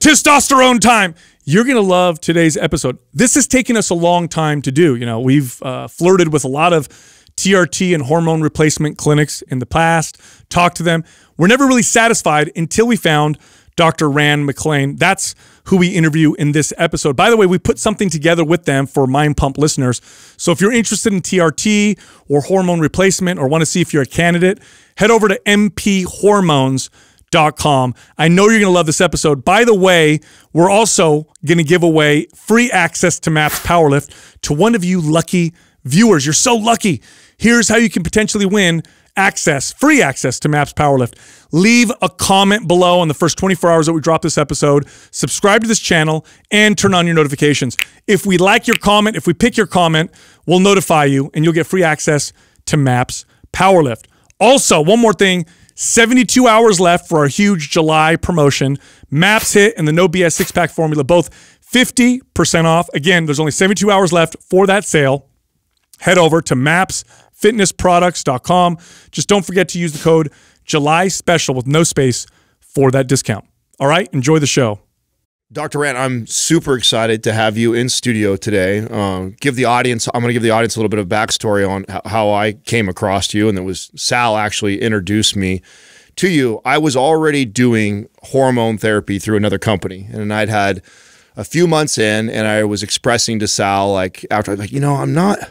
Testosterone time. You're going to love today's episode. This has taken us a long time to do. You know, we've flirted with a lot of TRT and hormone replacement clinics in the past, talked to them. We're never really satisfied until we found Dr. Rand McClain. That's who we interview in this episode. By the way, we put something together with them for Mind Pump listeners. So if you're interested in TRT or hormone replacement or want to see if you're a candidate, head over to mphormones.com. I know you're going to love this episode. By the way, we're also going to give away free access to MAPS Powerlift to one of you lucky viewers. You're so lucky. Here's how you can potentially win access, free access to MAPS Powerlift. Leave a comment below on the first 24 hours that we drop this episode, subscribe to this channel, and turn on your notifications. If we like your comment, if we pick your comment, we'll notify you and you'll get free access to MAPS Powerlift. Also, one more thing, 72 hours left for our huge July promotion. MAPS HIIT and the No BS Six-Pack Formula, both 50% off. Again, there's only 72 hours left for that sale. Head over to mapsfitnessproducts.com. Just don't forget to use the code JULYSPECIAL with no space for that discount. All right, enjoy the show. Dr. Rand, I'm super excited to have you in studio today. I'm going to give the audience a little bit of backstory on how I came across you, and it was Sal actually introduced me to you. I was already doing hormone therapy through another company, and I'd had a few months in, and I was expressing to Sal, like, after, like, you know, I'm not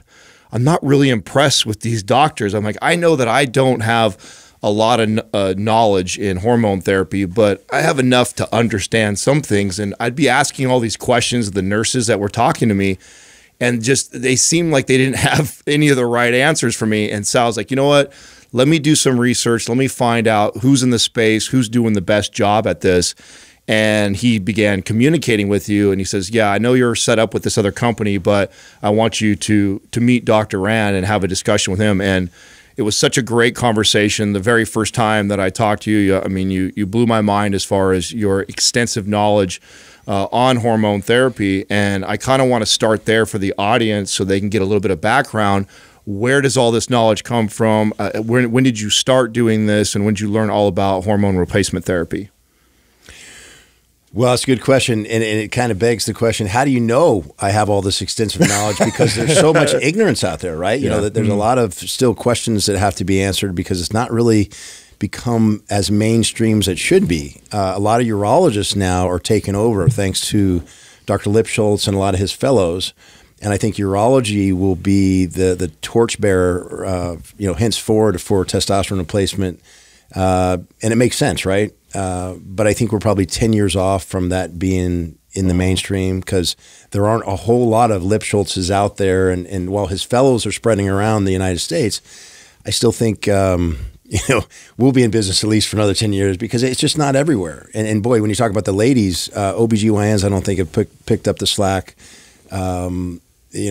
really impressed with these doctors. I'm like, I know that I don't have a lot of knowledge in hormone therapy, but I have enough to understand some things. And I'd be asking all these questions of the nurses that were talking to me, and just, they seemed like they didn't have any of the right answers for me. And Sal's like, you know what? Let me do some research. Let me find out who's in the space, who's doing the best job at this. And he began communicating with you, and he says, yeah, I know you're set up with this other company, but I want you to meet Dr. Rand and have a discussion with him. And it was such a great conversation. The very first time that I talked to you, I mean, you blew my mind as far as your extensive knowledge on hormone therapy. And I kind of want to start there for the audience so they can get a little bit of background. Where does all this knowledge come from? When did you start doing this, and when did you learn all about hormone replacement therapy? Well, that's a good question, and it kind of begs the question, how do you know I have all this extensive knowledge? Because there's so much ignorance out there, right? You know, that there's a lot of still questions that have to be answered because it's not really become as mainstream as it should be. A lot of urologists now are taking over thanks to Dr. Lipshultz and a lot of his fellows, and I think urology will be the torchbearer, you know, henceforward for testosterone replacement, and it makes sense, right? But I think we're probably 10 years off from that being in the mainstream because there aren't a whole lot of Lipshultzes out there. And while his fellows are spreading around the United States, I still think, you know, we'll be in business at least for another 10 years because it's just not everywhere. And boy, when you talk about the ladies, OBGYNs, I don't think have picked up the slack, you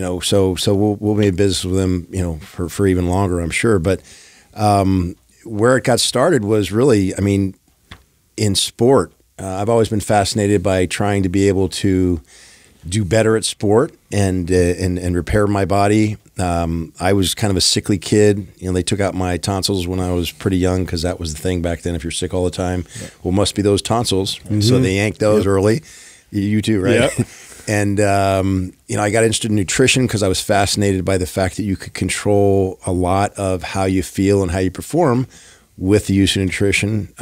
know, so we'll be in business with them, you know, for even longer, I'm sure. But where it got started was really, I mean, in sport. I've always been fascinated by trying to be able to do better at sport and repair my body. I was kind of a sickly kid. You know, they took out my tonsils when I was pretty young because that was the thing back then. If you're sick all the time, well, must be those tonsils. Mm-hmm. So they yanked those early. You too, right? Yep. And, you know, I got interested in nutrition because I was fascinated by the fact that you could control a lot of how you feel and how you perform with the use of nutrition.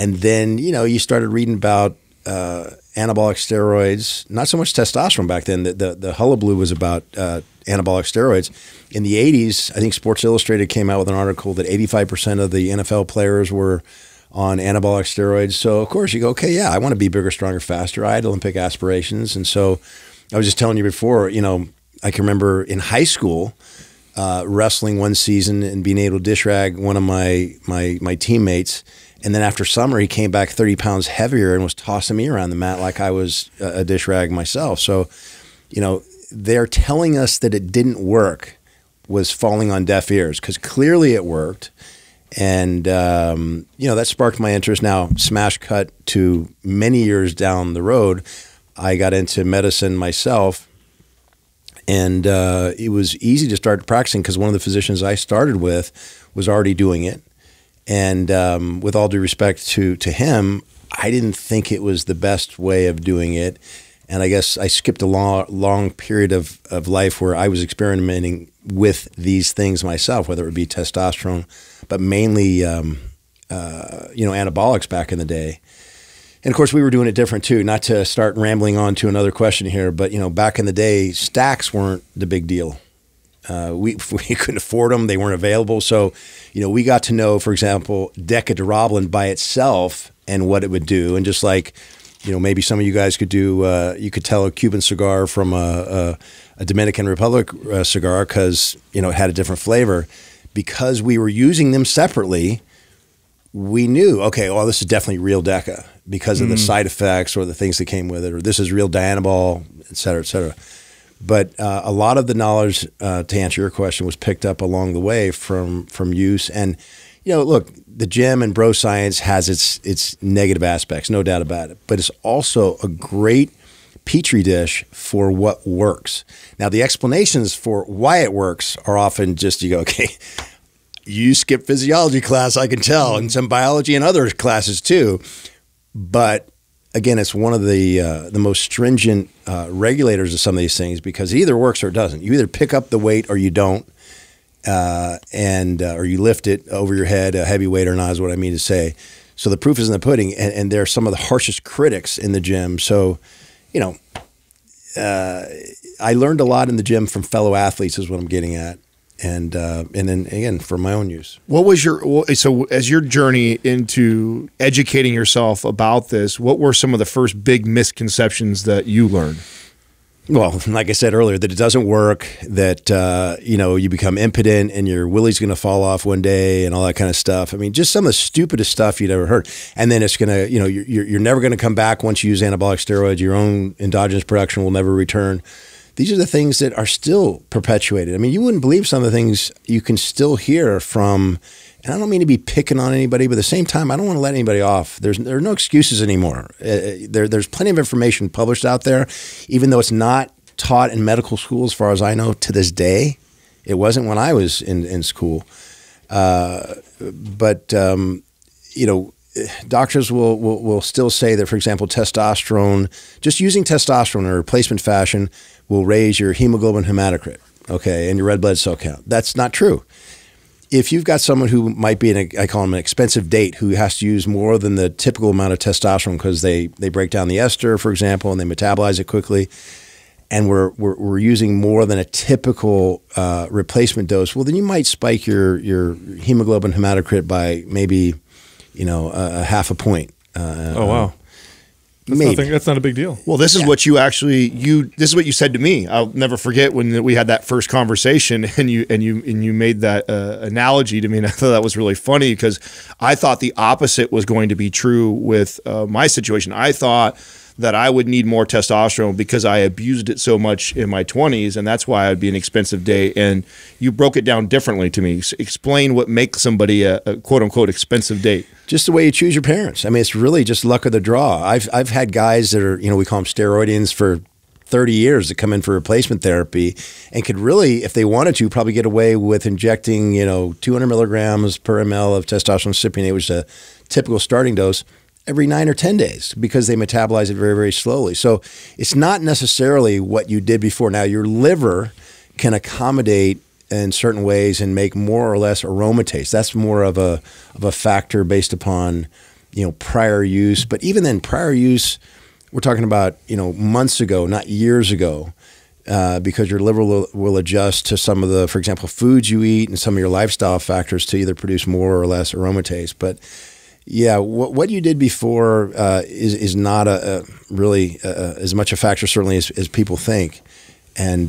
And then, you know, you started reading about anabolic steroids, not so much testosterone back then. The hullabaloo was about anabolic steroids. In the 80s, I think Sports Illustrated came out with an article that 85% of the NFL players were on anabolic steroids. So, of course, you go, okay, yeah, I want to be bigger, stronger, faster. I had Olympic aspirations. And so I was just telling you before, you know, I can remember in high school wrestling one season and being able to dish rag one of my teammates. And then after summer, he came back 30 pounds heavier and was tossing me around the mat like I was a dish rag myself. So, you know, they're telling us that it didn't work was falling on deaf ears because clearly it worked. And, you know, that sparked my interest. Now, smash cut to many years down the road, I got into medicine myself. And it was easy to start practicing because one of the physicians I started with was already doing it. And with all due respect to him, I didn't think it was the best way of doing it. And I guess I skipped a long period of life where I was experimenting with these things myself, whether it would be testosterone, but mainly, you know, anabolics back in the day. And of course, we were doing it different too, not to start rambling on to another question here, but, you know, back in the day, stacks weren't the big deal. We couldn't afford them. They weren't available. So, you know, we got to know, for example, Deca-Durabolin by itself and what it would do. And just like, you know, maybe some of you guys could do, you could tell a Cuban cigar from a Dominican Republic cigar because, you know, it had a different flavor. Because we were using them separately, we knew, okay, well, this is definitely real Deca because of the side effects or the things that came with it, or this is real Dianabol, et cetera, et cetera. But a lot of the knowledge, to answer your question, was picked up along the way from use. And, you know, look, the gym and bro science has its negative aspects, no doubt about it. But it's also a great petri dish for what works. Now, the explanations for why it works are often just, you go, okay, you skip physiology class, I can tell, and some biology and other classes too. But again, it's one of the most stringent regulators of some of these things, because it either works or it doesn't. You either pick up the weight or you don't, or you lift it over your head, a heavy weight or not is what I mean to say. So the proof is in the pudding, and they're some of the harshest critics in the gym. So, you know, I learned a lot in the gym from fellow athletes is what I'm getting at. And then again, for my own use. What was your, so as your journey into educating yourself about this, what were some of the first big misconceptions that you learned? Well, like I said earlier, that it doesn't work, that, you know, you become impotent and your willy's going to fall off one day and all that kind of stuff. I mean, just some of the stupidest stuff you'd ever heard. And then it's going to, you know, you're never going to come back once you use anabolic steroids. Your own endogenous production will never return. These are the things that are still perpetuated. I mean, you wouldn't believe some of the things you can still hear from, and I don't mean to be picking on anybody, but at the same time, I don't want to let anybody off. There are no excuses anymore. There's plenty of information published out there, even though it's not taught in medical school, as far as I know, to this day. It wasn't when I was in school. You know, doctors will still say that, for example, testosterone, just using testosterone in a replacement fashion will raise your hemoglobin hematocrit, okay, and your red blood cell count. That's not true. If you've got someone who might be, I call them an expensive date, who has to use more than the typical amount of testosterone because they break down the ester, for example, and they metabolize it quickly, and we're using more than a typical replacement dose, well, then you might spike your hemoglobin hematocrit by maybe, you know, a half a point. Oh, wow. That's, nothing, that's not a big deal. Well, this is what you actually, this is what you said to me. I'll never forget when we had that first conversation and you made that analogy to me. And I thought that was really funny because I thought the opposite was going to be true with my situation. I thought that I would need more testosterone because I abused it so much in my 20s, and that's why I'd be an expensive date. And you broke it down differently to me. Explain what makes somebody a quote-unquote expensive date. Just the way you choose your parents. I mean, it's really just luck of the draw. I've had guys that are, you know, we call them steroidians for 30 years that come in for replacement therapy and could really, if they wanted to, probably get away with injecting, you know, 200 milligrams per ml of testosterone cypionate, which is a typical starting dose, every 9 or 10 days because they metabolize it very, very slowly. So it's not necessarily what you did before. Now, your liver can accommodate in certain ways and make more or less aromatase. That's more of a factor based upon, you know, prior use. But even then, prior use, we're talking about, you know, months ago, not years ago, because your liver will adjust to some of the, for example, foods you eat and some of your lifestyle factors to either produce more or less aromatase. But yeah, what you did before is not really as much a factor, certainly, as people think. And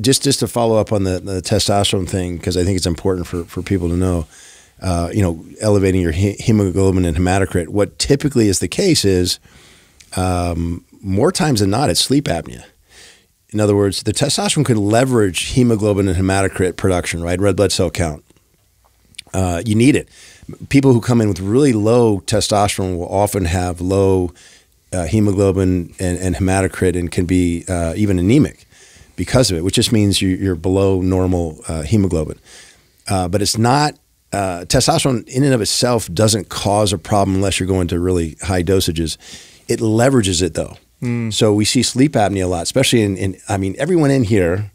just to follow up on the testosterone thing, because I think it's important for people to know, you know, elevating your hemoglobin and hematocrit, what typically is the case is more times than not, it's sleep apnea. In other words, the testosterone could leverage hemoglobin and hematocrit production, right, red blood cell count. You need it. People who come in with really low testosterone will often have low hemoglobin and hematocrit and can be even anemic because of it, which just means you're below normal hemoglobin. But it's not testosterone in and of itself doesn't cause a problem unless you're going to really high dosages. It leverages it though. Mm. So we see sleep apnea a lot, especially I mean, everyone in here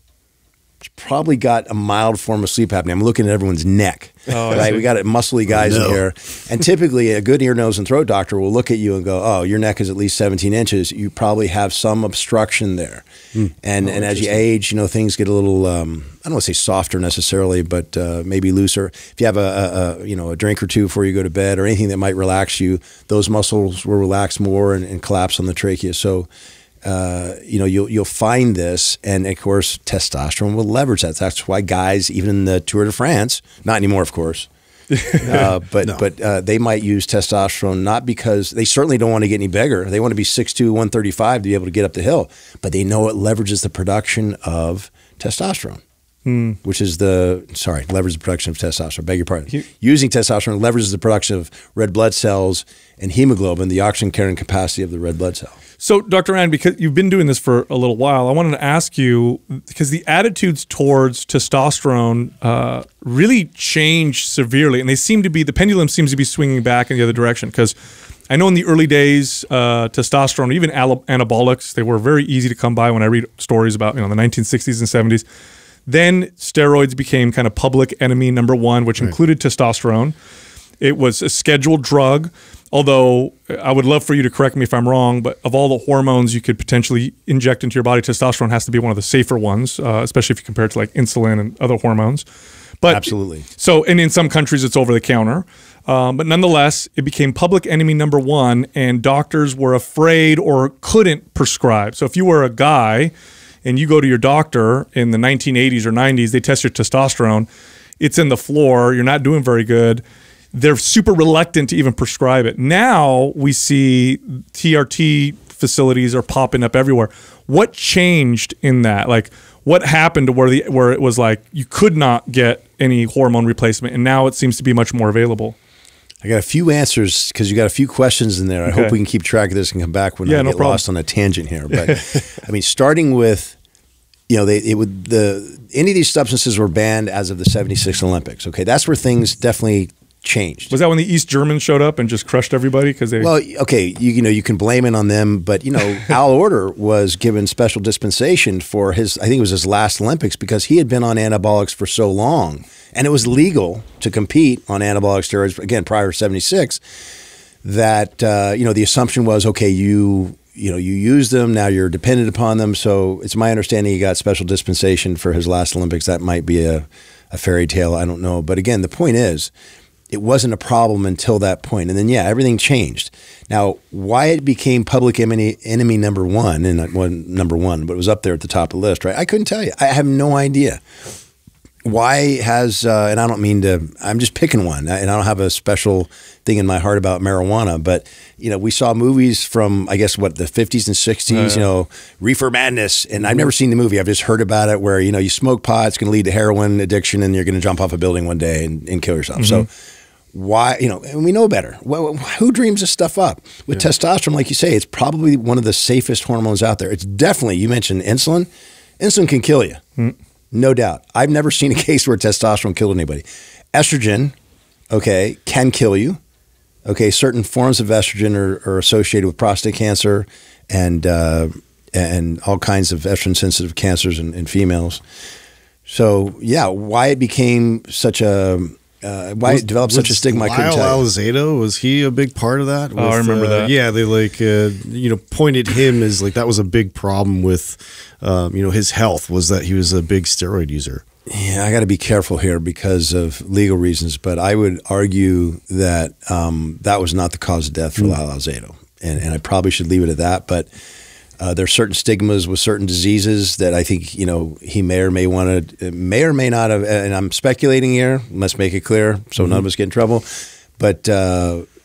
probably got a mild form of sleep apnea. I'm looking at everyone's neck. Oh, right? We got muscly guys in here. And typically a good ear, nose, and throat doctor will look at you and go, oh, your neck is at least 17 inches. You probably have some obstruction there. Mm. And as you age, you know, things get a little, I don't want to say softer necessarily, but maybe looser. If you have you know, a drink or two before you go to bed or anything that might relax you, those muscles will relax more and collapse on the trachea. So, you know, you'll find this, and of course, testosterone will leverage that. That's why guys, even in the Tour de France, not anymore, of course, but they might use testosterone not because they certainly don't want to get any bigger. They want to be 6'2", 135 to be able to get up the hill, but they know it leverages the production of testosterone, which is the, sorry, leverages the production of testosterone, beg your pardon. Using testosterone leverages the production of red blood cells and hemoglobin, the oxygen carrying capacity of the red blood cell. So, Dr. Rand, because you've been doing this for a little while, I wanted to ask you, because the attitudes towards testosterone really change severely, and they seem to be, the pendulum seems to be swinging back in the other direction, because I know in the early days, testosterone, even anabolics, they were very easy to come by when I read stories about, you know, the 1960s and 70s. Then steroids became kind of public enemy number one, which included testosterone. It was a scheduled drug, although I would love for you to correct me if I'm wrong, but of all the hormones you could potentially inject into your body, testosterone has to be one of the safer ones, especially if you compare it to like insulin and other hormones. But absolutely. So, and in some countries it's over the counter, but nonetheless, it became public enemy number one, and doctors were afraid or couldn't prescribe. So if you were a guy and you go to your doctor in the 1980s or 90s, they test your testosterone, it's in the floor, you're not doing very good. They're super reluctant to even prescribe it. Now we see TRT facilities are popping up everywhere. What changed in that? Like, what happened to where it was like you could not get any hormone replacement, and now it seems to be much more available? I got a few answers because you got a few questions in there. I hope we can keep track of this and come back when I get lost on a tangent here. But I mean, starting with, you know, any of these substances were banned as of the '76 Olympics. Okay, that's where things definitely changed. Was that when the East Germans showed up and just crushed everybody? Because they, well, okay, you know, you can blame it on them, but you know, Al Oerter was given special dispensation for his, I think it was his last Olympics, because he had been on anabolics for so long, and it was legal to compete on anabolic steroids again prior to '76. That you know, the assumption was, okay, you use them now, you're dependent upon them. So it's my understanding he got special dispensation for his last Olympics. That might be a fairy tale, I don't know, but again, the point is, it wasn't a problem until that point. And then, yeah, everything changed. Now, why it became public enemy number one, and not number one, but it was up there at the top of the list, right? I couldn't tell you. I have no idea. Why has, and I don't mean to, I'm just picking one, and I don't have a special thing in my heart about marijuana, but, you know, we saw movies from, I guess, what, the 50s and 60s, you know, Reefer Madness, and I've never seen the movie. I've just heard about it, where, you know, you smoke pot, it's going to lead to heroin addiction, and you're going to jump off a building one day and kill yourself. So why, you know, and we know better. Well, who dreams this stuff up? With testosterone, like you say, it's probably one of the safest hormones out there. It's definitely, you mentioned insulin. Insulin can kill you, no doubt. I've never seen a case where testosterone killed anybody. Estrogen, okay, can kill you. Okay, certain forms of estrogen are associated with prostate cancer and all kinds of estrogen-sensitive cancers in females. So, yeah, why it became such a... why it developed such a stigma? Lyle Alzado, was he a big part of that? Oh, I remember that. Yeah, they like you know, pointed him as like that was a big problem with you know, his health, was that he was a big steroid user. Yeah, I got to be careful here because of legal reasons, but I would argue that that was not the cause of death for Lyle Alzado, and I probably should leave it at that, but. There are certain stigmas with certain diseases that I think, you know, he may or may not have, and I'm speculating here, let's make it clear so none of us get in trouble. But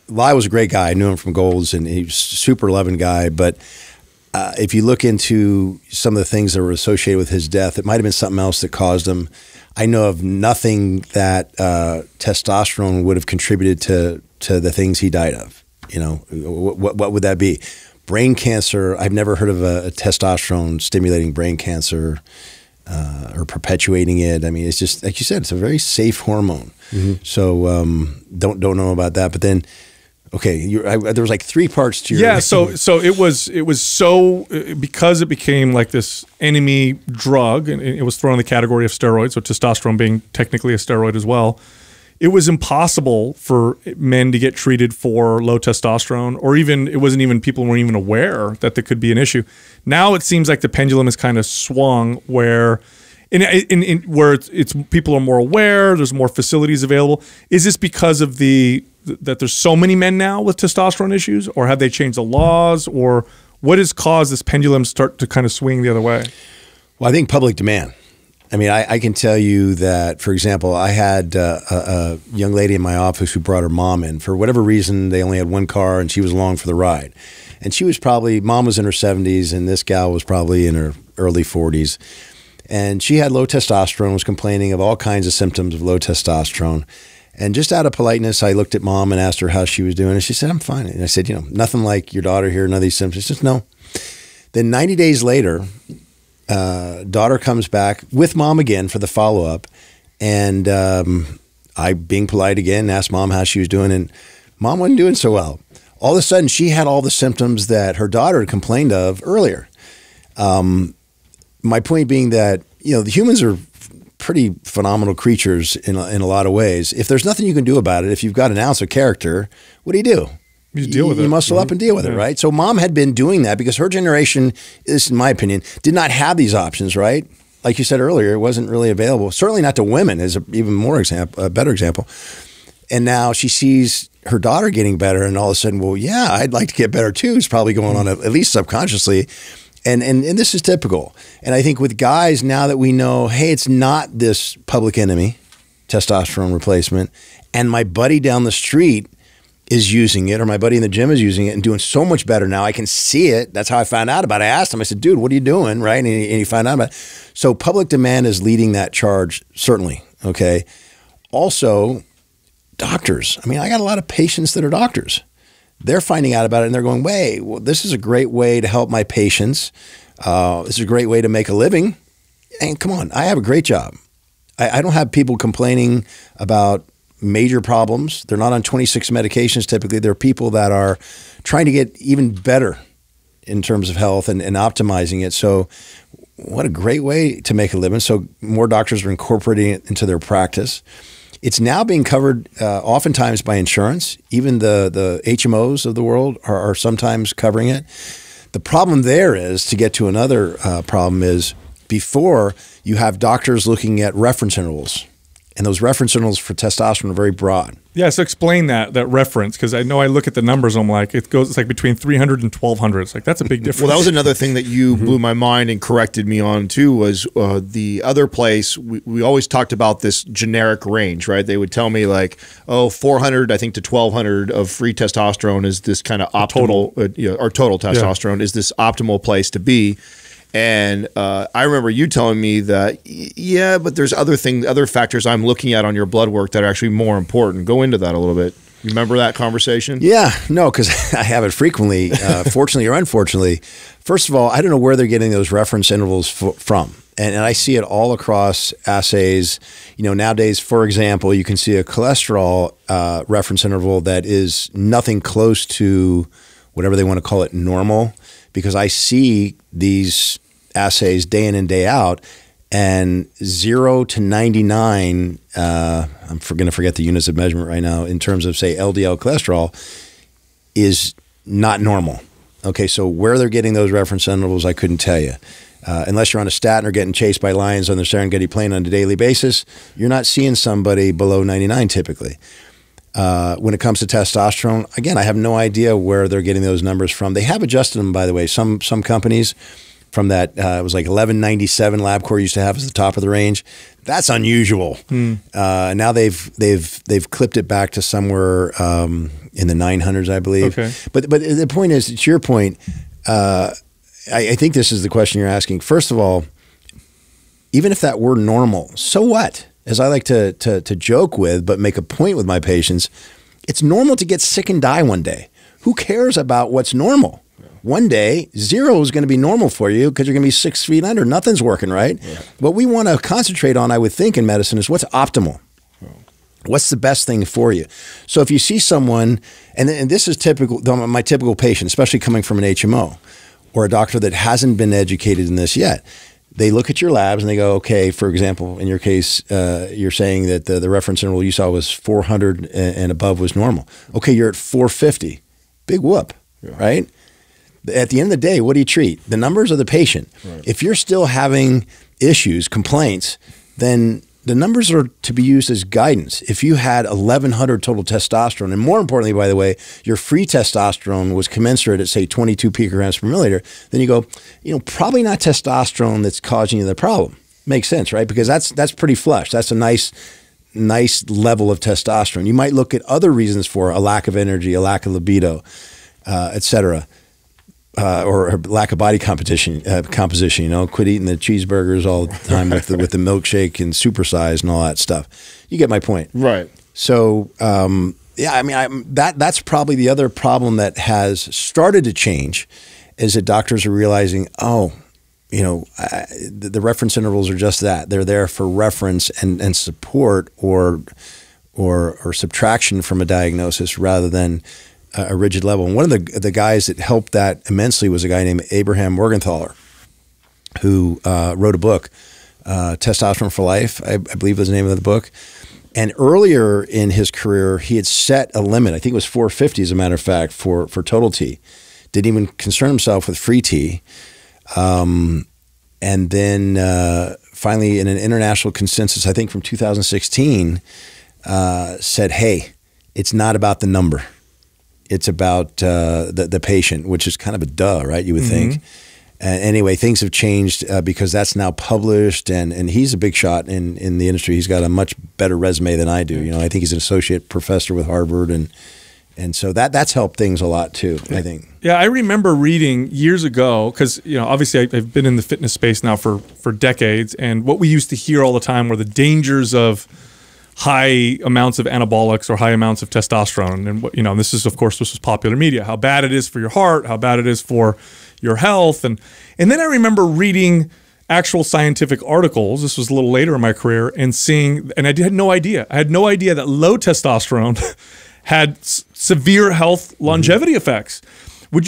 Lyle was a great guy. I knew him from Gold's, and he was a super loving guy. But if you look into some of the things that were associated with his death, it might have been something else that caused him. I know of nothing that testosterone would have contributed to the things he died of. You know, what would that be? Brain cancer, I've never heard of a testosterone stimulating brain cancer or perpetuating it. I mean, it's just, like you said, it's a very safe hormone. Mm-hmm. So don't know about that. But then, okay, there was like three parts to your yeah. So it was so because it became like this enemy drug, and it was thrown in the category of steroids. So testosterone being technically a steroid as well. It was impossible for men to get treated for low testosterone, or even people weren't even aware that there could be an issue. Now it seems like the pendulum has kind of swung where, where people are more aware. There's more facilities available. Is this because of that there's so many men now with testosterone issues, or have they changed the laws, or what has caused this pendulum start to kind of swing the other way? Well, I think public demand. I mean, I can tell you that, for example, I had a young lady in my office who brought her mom in. For whatever reason, they only had one car and she was along for the ride. And she was probably, mom was in her 70s and this gal was probably in her early 40s. And she had low testosterone, was complaining of all kinds of symptoms of low testosterone. And just out of politeness, I looked at mom and asked her how she was doing. And she said, I'm fine. And I said, you know, nothing like your daughter here, none of these symptoms. She says, no. Then 90 days later, daughter comes back with mom again for the follow-up, and I, being polite again, asked mom how she was doing, and mom wasn't doing so well. All of a sudden, she had all the symptoms that her daughter complained of earlier. My point being that, you know, the humans are pretty phenomenal creatures in a lot of ways. If there's nothing you can do about it, if you've got an ounce of character, what do? You deal with it. You muscle up and deal with it, right? So mom had been doing that because her generation, in my opinion, did not have these options, right? Like you said earlier, it wasn't really available. Certainly not to women is an even more example, a better example. And now she sees her daughter getting better, and all of a sudden, well, yeah, I'd like to get better too. It's probably going on at least subconsciously. And this is typical. And I think with guys, now that we know, hey, it's not this public enemy, testosterone replacement, and my buddy down the street is using it, or my buddy in the gym is using it and doing so much better now. I can see it. That's how I found out about it. I asked him, I said, dude, what are you doing, right? And he found out about it. So public demand is leading that charge, certainly, okay? Also, doctors. I mean, I got a lot of patients that are doctors. They're finding out about it and they're going, wait, well, this is a great way to help my patients. This is a great way to make a living. And come on, I have a great job. I don't have people complaining about major problems. They're not on 26 medications typically. They're people that are trying to get even better in terms of health and optimizing it. So what a great way to make a living. So more doctors are incorporating it into their practice. It's now being covered oftentimes by insurance. Even the HMOs of the world are sometimes covering it. The problem there is, to get to another problem, is before you have doctors looking at reference intervals. And those reference intervals for testosterone are very broad. Yeah, so explain that reference, because I know I look at the numbers and I'm like, it's like between 300 and 1,200. It's like, that's a big difference. Well, that was another thing that you blew my mind and corrected me on too, was the other place, we always talked about this generic range, right? They would tell me like, oh, 400, I think, to 1,200 of free testosterone is this kind of optimal, total testosterone is this optimal place to be. And I remember you telling me that, yeah, but there's other factors I'm looking at on your blood work that are actually more important. Go into that a little bit. You remember that conversation? Yeah, no, because I have it frequently, fortunately or unfortunately. First of all, I don't know where they're getting those reference intervals from. And I see it all across assays. You know, nowadays, for example, you can see a cholesterol reference interval that is nothing close to whatever they want to call it, normal, because I see these assays day in and day out, and 0 to 99, I'm going to forget the units of measurement right now, in terms of, say, LDL cholesterol, is not normal. Okay, so where they're getting those reference intervals, I couldn't tell you. Unless you're on a statin or getting chased by lions on the Serengeti Plain on a daily basis, you're not seeing somebody below 99 typically. When it comes to testosterone, again, I have no idea where they're getting those numbers from. They have adjusted them, by the way. Some companies, from that, it was like 1197 LabCorp used to have as the top of the range. That's unusual. Now they've clipped it back to somewhere in the 900s, I believe. Okay. But the point is, to your point, I think this is the question you're asking. First of all, even if that were normal, so what? As I like to joke with, but make a point with my patients, it's normal to get sick and die one day. Who cares about what's normal? Yeah. One day, 0 is going to be normal for you because you're going to be 6 feet under. Nothing's working right. Yeah. What we want to concentrate on, I would think, in medicine is what's optimal. What's the best thing for you? So if you see someone, and this is typical, my typical patient, especially coming from an HMO or a doctor that hasn't been educated in this yet, they look at your labs and they go, okay, for example, in your case, you're saying that the reference interval you saw was 400 and above was normal. Okay, you're at 450. Big whoop, yeah. Right? At the end of the day, what do you treat? The numbers of the patient. Right. If you're still having issues, complaints, then the numbers are to be used as guidance. If you had 1,100 total testosterone, and more importantly, by the way, your free testosterone was commensurate at, say, 22 picograms per milliliter, then you go, you know, probably not testosterone that's causing you the problem. Makes sense, right? Because that's pretty flush. That's a nice level of testosterone. You might look at other reasons for a lack of energy, a lack of libido, et cetera. Or lack of body composition, you know, quit eating the cheeseburgers all the time with the milkshake and supersize and all that stuff. You get my point. Right. So, yeah, I mean, that's probably the other problem that has started to change is that doctors are realizing, oh, you know, the reference intervals are just that. They're there for reference and support or subtraction from a diagnosis rather than a rigid level. And one of the guys that helped that immensely was a guy named Abraham Morgenthaler, who wrote a book, Testosterone for Life, I believe was the name of the book. And earlier in his career, he had set a limit. I think it was 450, as a matter of fact, for total T. Didn't even concern himself with free T. And then finally, in an international consensus, I think from 2016, said, hey, it's not about the number. It's about the patient, which is kind of a duh, right? You would think. Anyway, things have changed because that's now published, and he's a big shot in the industry. He's got a much better resume than I do. You know, I think he's an associate professor with Harvard, and so that's helped things a lot too. Yeah. I think. Yeah, I remember reading years ago because you know obviously I've been in the fitness space now for decades, and what we used to hear all the time were the dangers of high amounts of anabolics or high amounts of testosterone, and you know this is of course this was popular media. How bad it is for your heart, how bad it is for your health, and then I remember reading actual scientific articles. This was a little later in my career, and seeing, and I had no idea that low testosterone had severe health longevity effects.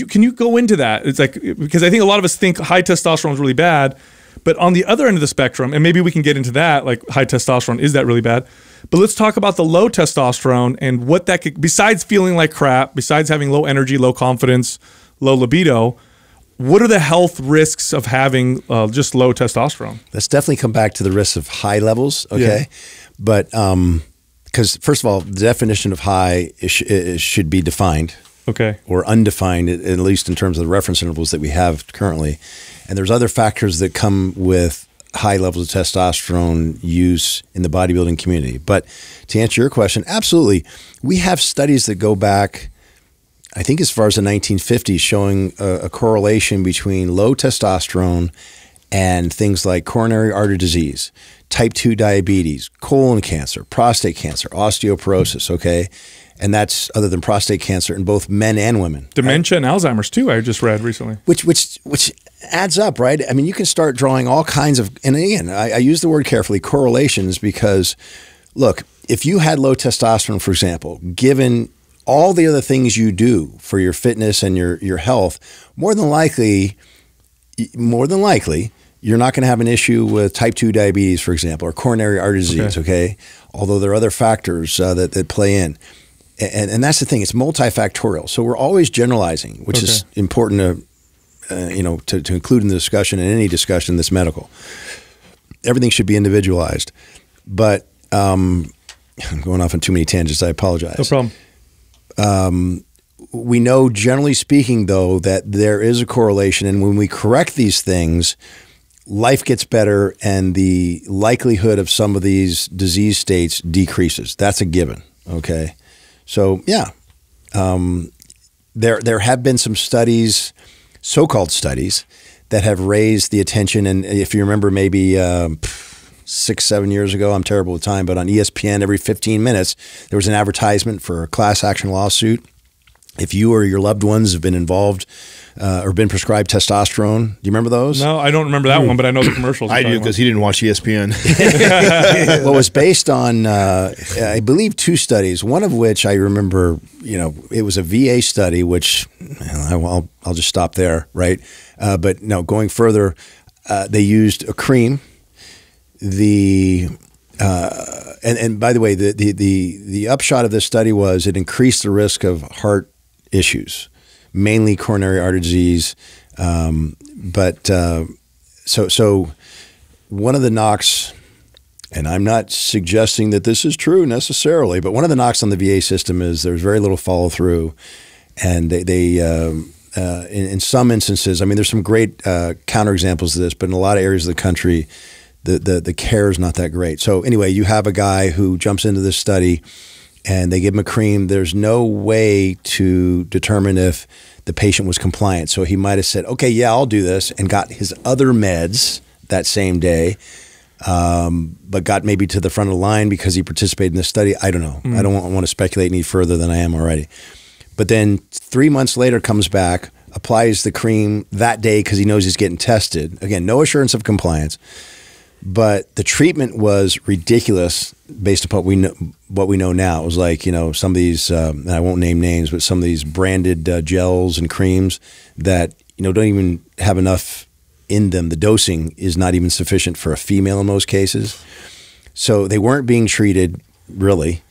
Can you go into that? It's like because I think a lot of us think high testosterone is really bad. But on the other end of the spectrum, and maybe we can get into that, like high testosterone, is that really bad? But let's talk about the low testosterone and what that could, besides feeling like crap, besides having low energy, low confidence, low libido, what are the health risks of having just low testosterone? Let's definitely come back to the risks of high levels, okay? Yeah. But because first of all, the definition of high it should be defined. Okay. Or undefined, at least in terms of the reference intervals that we have currently. And there's other factors that come with high levels of testosterone use in the bodybuilding community. But to answer your question, absolutely. We have studies that go back, I think as far as the 1950s, showing a correlation between low testosterone and things like coronary artery disease, type 2 diabetes, colon cancer, prostate cancer, osteoporosis, okay? And that's other than prostate cancer in both men and women. Dementia and Alzheimer's too, I just read recently. Which adds up, right? I mean, you can start drawing all kinds of, and again, I use the word carefully, correlations, because look, if you had low testosterone, for example, given all the other things you do for your fitness and your health, more than likely, you're not going to have an issue with type 2 diabetes, for example, or coronary artery disease, okay? Although there are other factors that play in. And that's the thing, it's multifactorial. So we're always generalizing, which is important to, you know, to include in the discussion and any discussion that's medical. Everything should be individualized. But I'm going off on too many tangents, I apologize. No problem. We know, generally speaking, though, that there is a correlation. And when we correct these things, life gets better and the likelihood of some of these disease states decreases. That's a given, okay? So yeah, there have been some studies, so-called studies, that have raised the attention. And if you remember, maybe 6, 7 years ago, I'm terrible with time, but on ESPN every 15 minutes, there was an advertisement for a class action lawsuit. If you or your loved ones have been involved or been prescribed testosterone. Do you remember those? No, I don't remember that one, but I know the commercials. I do, because he didn't watch ESPN. Well, it was based on, I believe, 2 studies, one of which I remember, you know, it was a VA study, which I'll just stop there, right? But no, going further, they used a cream. And by the way, the upshot of this study was it increased the risk of heart issues, mainly coronary artery disease. So one of the knocks, and I'm not suggesting that this is true necessarily, but one of the knocks on the VA system is there's very little follow through, and in some instances, I mean, there's some great counterexamples to this, but in a lot of areas of the country, the care is not that great. So anyway, you have a guy who jumps into this study and they give him a cream. There's no way to determine if the patient was compliant. So he might have said, okay, yeah, I'll do this, and got his other meds that same day, but got maybe to the front of the line because he participated in this study. I don't know. Mm. I don't want to speculate any further than I am already. But then 3 months later comes back, applies the cream that day because he knows he's getting tested. Again, no assurance of compliance. But the treatment was ridiculous based upon what we know now. It was like, you know, some of these, and I won't name names, but some of these branded gels and creams that, you know, don't even have enough in them. The dosing is not even sufficient for a female in most cases. So they weren't being treated, really.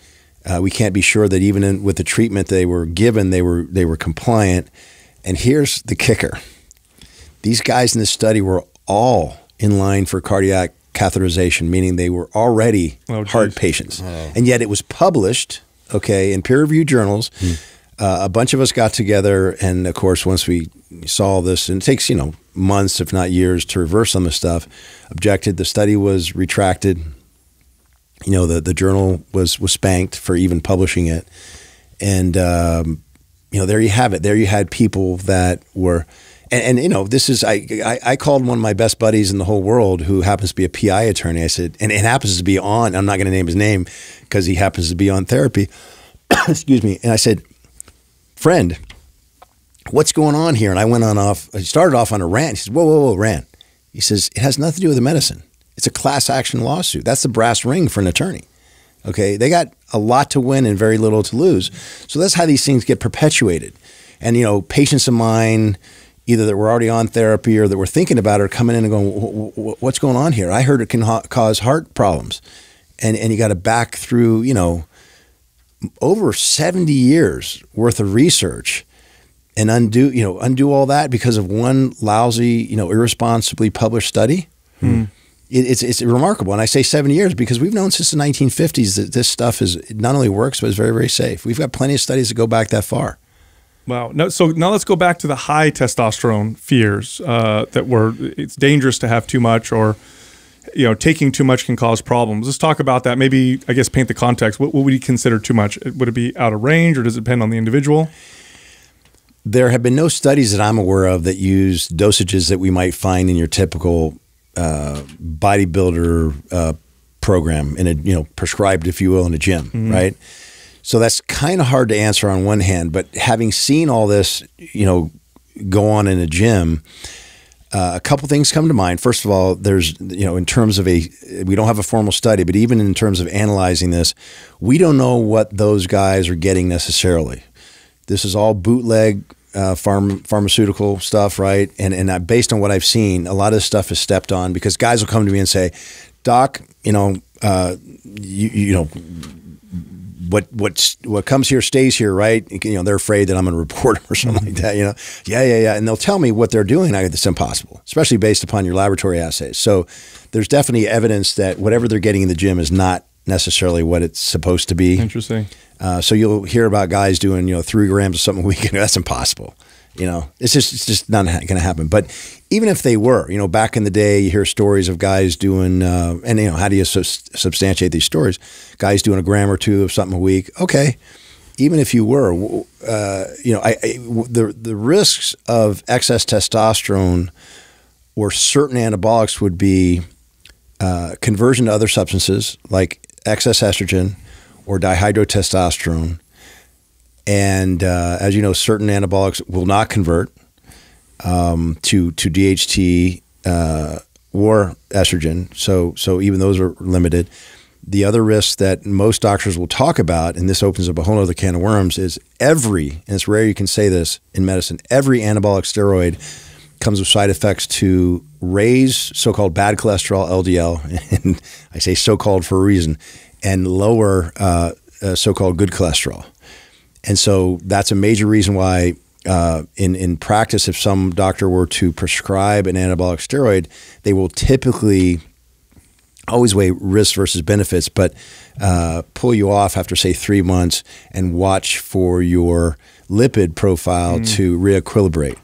We can't be sure that even with the treatment they were given, they were compliant. And here's the kicker. These guys in this study were all in line for cardiac catheterization, meaning they were already heart patients. Oh. And yet it was published, okay, in peer-reviewed journals. Hmm. A bunch of us got together, and of course, once we saw this, and it takes, you know, months, if not years, to reverse some of this stuff, objected. The study was retracted. You know, the journal was spanked for even publishing it. And, you know, there you have it. There you had people that were... And you know, this is, I called one of my best buddies in the whole world who happens to be a PI attorney. I said, and it happens to be on, I'm not going to name his name because he happens to be on therapy. Excuse me. And I said, friend, what's going on here? And I went on off, I started off on a rant. He says, whoa, whoa, whoa, Rand. He says, it has nothing to do with the medicine. It's a class action lawsuit. That's the brass ring for an attorney. Okay. They got a lot to win and very little to lose. So that's how these things get perpetuated. And, you know, patients of mine, either that were already on therapy or that were thinking about it, are coming in and going, what's going on here? I heard it can cause heart problems. And you got to back through, you know, over 70 years worth of research and undo all that because of one lousy, you know, irresponsibly published study. Hmm. It's remarkable. And I say 70 years because we've known since the 1950s that this stuff is not only works, but it's very, very safe. We've got plenty of studies that go back that far. Wow. No, so now let's go back to the high testosterone fears that were, it's dangerous to have too much, or, you know, taking too much can cause problems. Let's talk about that. Maybe, I guess, paint the context. What would you consider too much? Would it be out of range, or does it depend on the individual? There have been no studies that I'm aware of that use dosages that we might find in your typical bodybuilder program, in a, you know, prescribed, if you will, in a gym, mm-hmm. right? So that's kind of hard to answer on one hand, but having seen all this, you know, go on in a gym, a couple things come to mind. First of all, there's, you know, in terms of we don't have a formal study, but even in terms of analyzing this, we don't know what those guys are getting necessarily. This is all bootleg pharmaceutical stuff, right? And based on what I've seen, a lot of this stuff is stepped on because guys will come to me and say, Doc, you know, you know, what comes here stays here, right? You know, they're afraid that I'm going to report them or something like that, you know? Yeah. And they'll tell me what they're doing. I go, that's impossible, especially based upon your laboratory assays. So there's definitely evidence that whatever they're getting in the gym is not necessarily what it's supposed to be. Interesting. So you'll hear about guys doing, you know, 3 grams of something a week. That's impossible. You know, it's just not going to happen. But even if they were, you know, back in the day, you hear stories of guys doing, and you know, how do you substantiate these stories? Guys doing 1 gram or 2 of something a week. Okay, even if you were, you know, the risks of excess testosterone or certain anabolics would be conversion to other substances like excess estrogen or dihydrotestosterone. And as you know, certain anabolics will not convert. to DHT or estrogen. So even those are limited. The other risk that most doctors will talk about, and this opens up a whole other can of worms, is every, and it's rare you can say this in medicine, every anabolic steroid comes with side effects to raise so-called bad cholesterol, LDL, and I say so-called for a reason, and lower so-called good cholesterol. And so that's a major reason why in practice, if some doctor were to prescribe an anabolic steroid, they will typically always weigh risks versus benefits, but pull you off after, say, 3 months and watch for your lipid profile to re-equilibrate.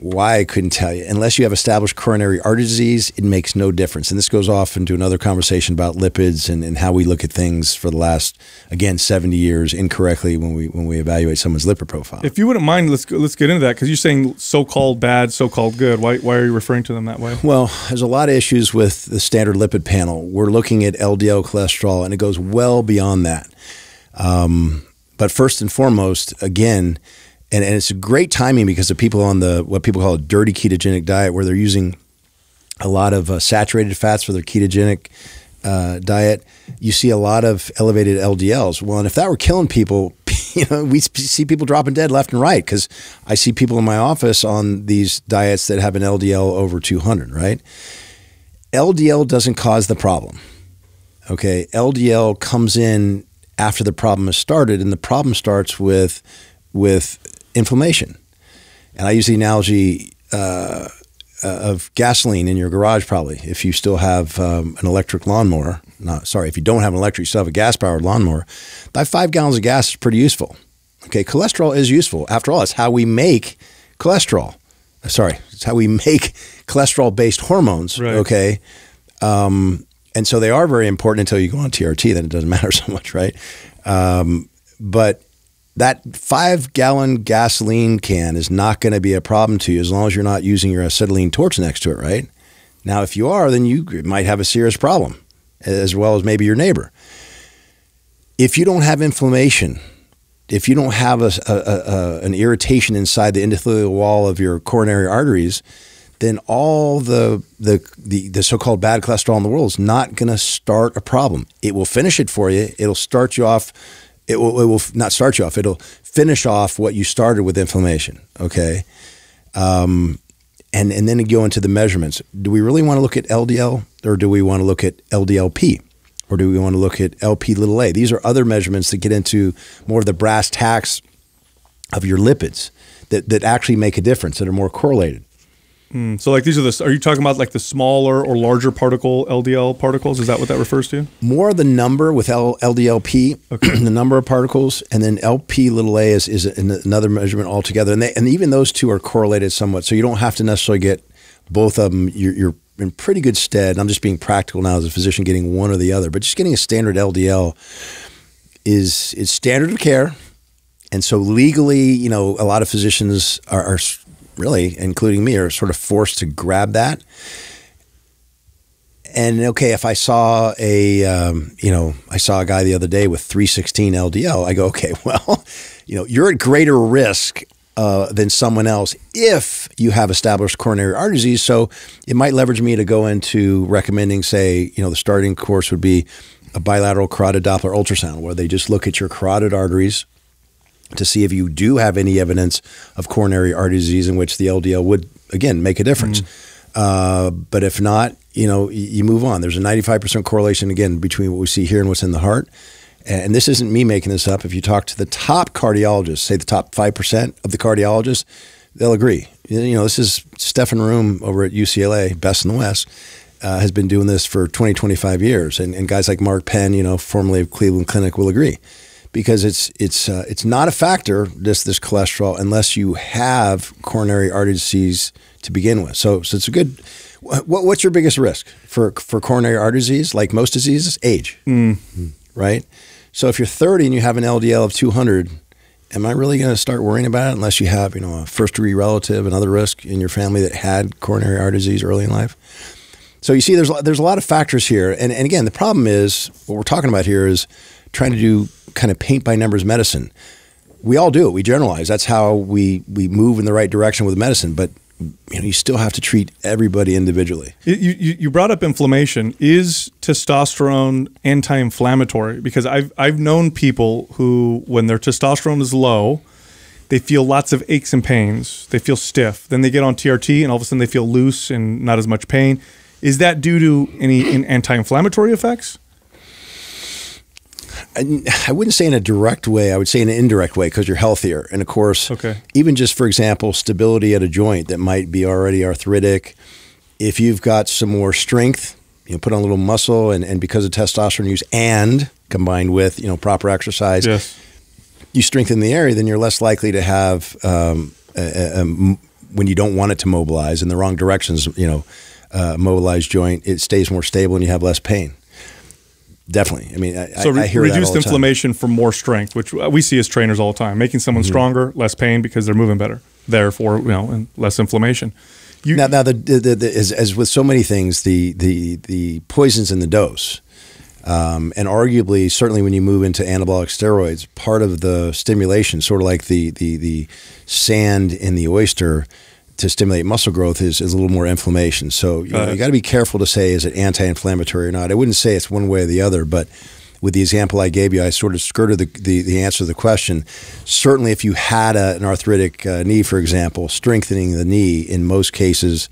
Why, I couldn't tell you. Unless you have established coronary artery disease, it makes no difference. And this goes off into another conversation about lipids and how we look at things for the last, again, 70 years incorrectly when we evaluate someone's lipid profile. If you wouldn't mind, let's get into that, because you're saying so-called bad, so-called good. Why are you referring to them that way? Well, there's a lot of issues with the standard lipid panel. We're looking at LDL cholesterol, and it goes well beyond that. But first and foremost, again, And it's a great timing because the people on the, what people call a dirty ketogenic diet, where they're using a lot of saturated fats for their ketogenic diet, you see a lot of elevated LDLs. Well, and if that were killing people, you know, we see people dropping dead left and right, because I see people in my office on these diets that have an LDL over 200, right? LDL doesn't cause the problem, okay? LDL comes in after the problem has started, and the problem starts with inflammation. And I use the analogy of gasoline in your garage, probably. If you still have an electric lawnmower, sorry, if you don't have an electric, you still have a gas-powered lawnmower, that 5 gallons of gas is pretty useful. Okay, cholesterol is useful. After all, it's how we make cholesterol. Sorry, it's how we make cholesterol-based hormones, right? Okay? And so they are very important until you go on TRT, then it doesn't matter so much, right? But that 5-gallon gasoline can is not going to be a problem to you as long as you're not using your acetylene torch next to it, right? Now, if you are, then you might have a serious problem, as well as maybe your neighbor. If you don't have inflammation, if you don't have an irritation inside the endothelial wall of your coronary arteries, then all the so-called bad cholesterol in the world is not going to start a problem. It will finish it for you. It'll start you off. It will not start you off. It'll finish off what you started with inflammation, okay? And then you go into the measurements. Do we really want to look at LDL, or do we want to look at LDLP, or do we want to look at LP little a? These are other measurements that get into more of the brass tacks of your lipids that actually make a difference, that are more correlated. So like these are you talking about like the smaller or larger particle LDL particles? Is that what that refers to? More the number with LDLP, okay. The number of particles, and then LP little a is another measurement altogether. And even those two are correlated somewhat. So you don't have to necessarily get both of them. You're in pretty good stead. And I'm just being practical now as a physician, getting one or the other, but just getting a standard LDL is standard of care. And so legally, you know, a lot of physicians are really, including me, are sort of forced to grab that. And okay, if I saw a, you know, I saw a guy the other day with 316 LDL, I go, okay, well, you know, you're at greater risk than someone else if you have established coronary artery disease. So it might leverage me to go into recommending, say, you know, the starting course would be a bilateral carotid Doppler ultrasound, where they just look at your carotid arteries to see if you do have any evidence of coronary artery disease, in which the LDL would, again, make a difference. But if not, you know, you move on. There's a 95% correlation, again, between what we see here and what's in the heart. And this isn't me making this up. If you talk to the top cardiologists, say the top 5% of the cardiologists, they'll agree. You know, this is Stefan Room over at UCLA, best in the West, has been doing this for 20, 25 years. And guys like Mark Penn, you know, formerly of Cleveland Clinic, will agree. Because it's not a factor, this cholesterol, unless you have coronary artery disease to begin with. So it's a good. What's your biggest risk for coronary artery disease? Like most diseases, age, right? So if you're 30 and you have an LDL of 200, am I really going to start worrying about it unless you have, you know, a first-degree relative, another risk in your family that had coronary artery disease early in life? So you see, there's a lot of factors here, and again, the problem is what we're talking about here is trying to do kind of paint by numbers medicine. We all do it. We generalize. That's how we move in the right direction with medicine. But you still have to treat everybody individually. You brought up inflammation. Is testosterone anti-inflammatory? Because I've known people who, when their testosterone is low, they feel lots of aches and pains. They feel stiff. Then they get on TRT, and all of a sudden they feel loose and not as much pain. Is that due to any anti-inflammatory effects? I wouldn't say in a direct way. I would say in an indirect way, because you're healthier. And of course, even just, for example, stability at a joint that might be already arthritic. If you've got some more strength, put on a little muscle, and because of testosterone use and combined with, proper exercise, you strengthen the area, then you're less likely to have, when you don't want it to mobilize in the wrong directions, mobilized joint, it stays more stable and you have less pain. Definitely. I mean, I hear that all the time. Reduced inflammation for more strength, which we see as trainers all the time, making someone stronger, less pain because they're moving better, therefore, and less inflammation. Now as with so many things, the poison's in the dose. And arguably, certainly when you move into anabolic steroids, part of the stimulation, sort of like the sand in the oyster to stimulate muscle growth, is a little more inflammation. So you got to be careful to say, is it anti-inflammatory or not? I wouldn't say it's one way or the other, but with the example I gave you, I sort of skirted the answer to the question. Certainly if you had an arthritic knee, for example, strengthening the knee in most cases,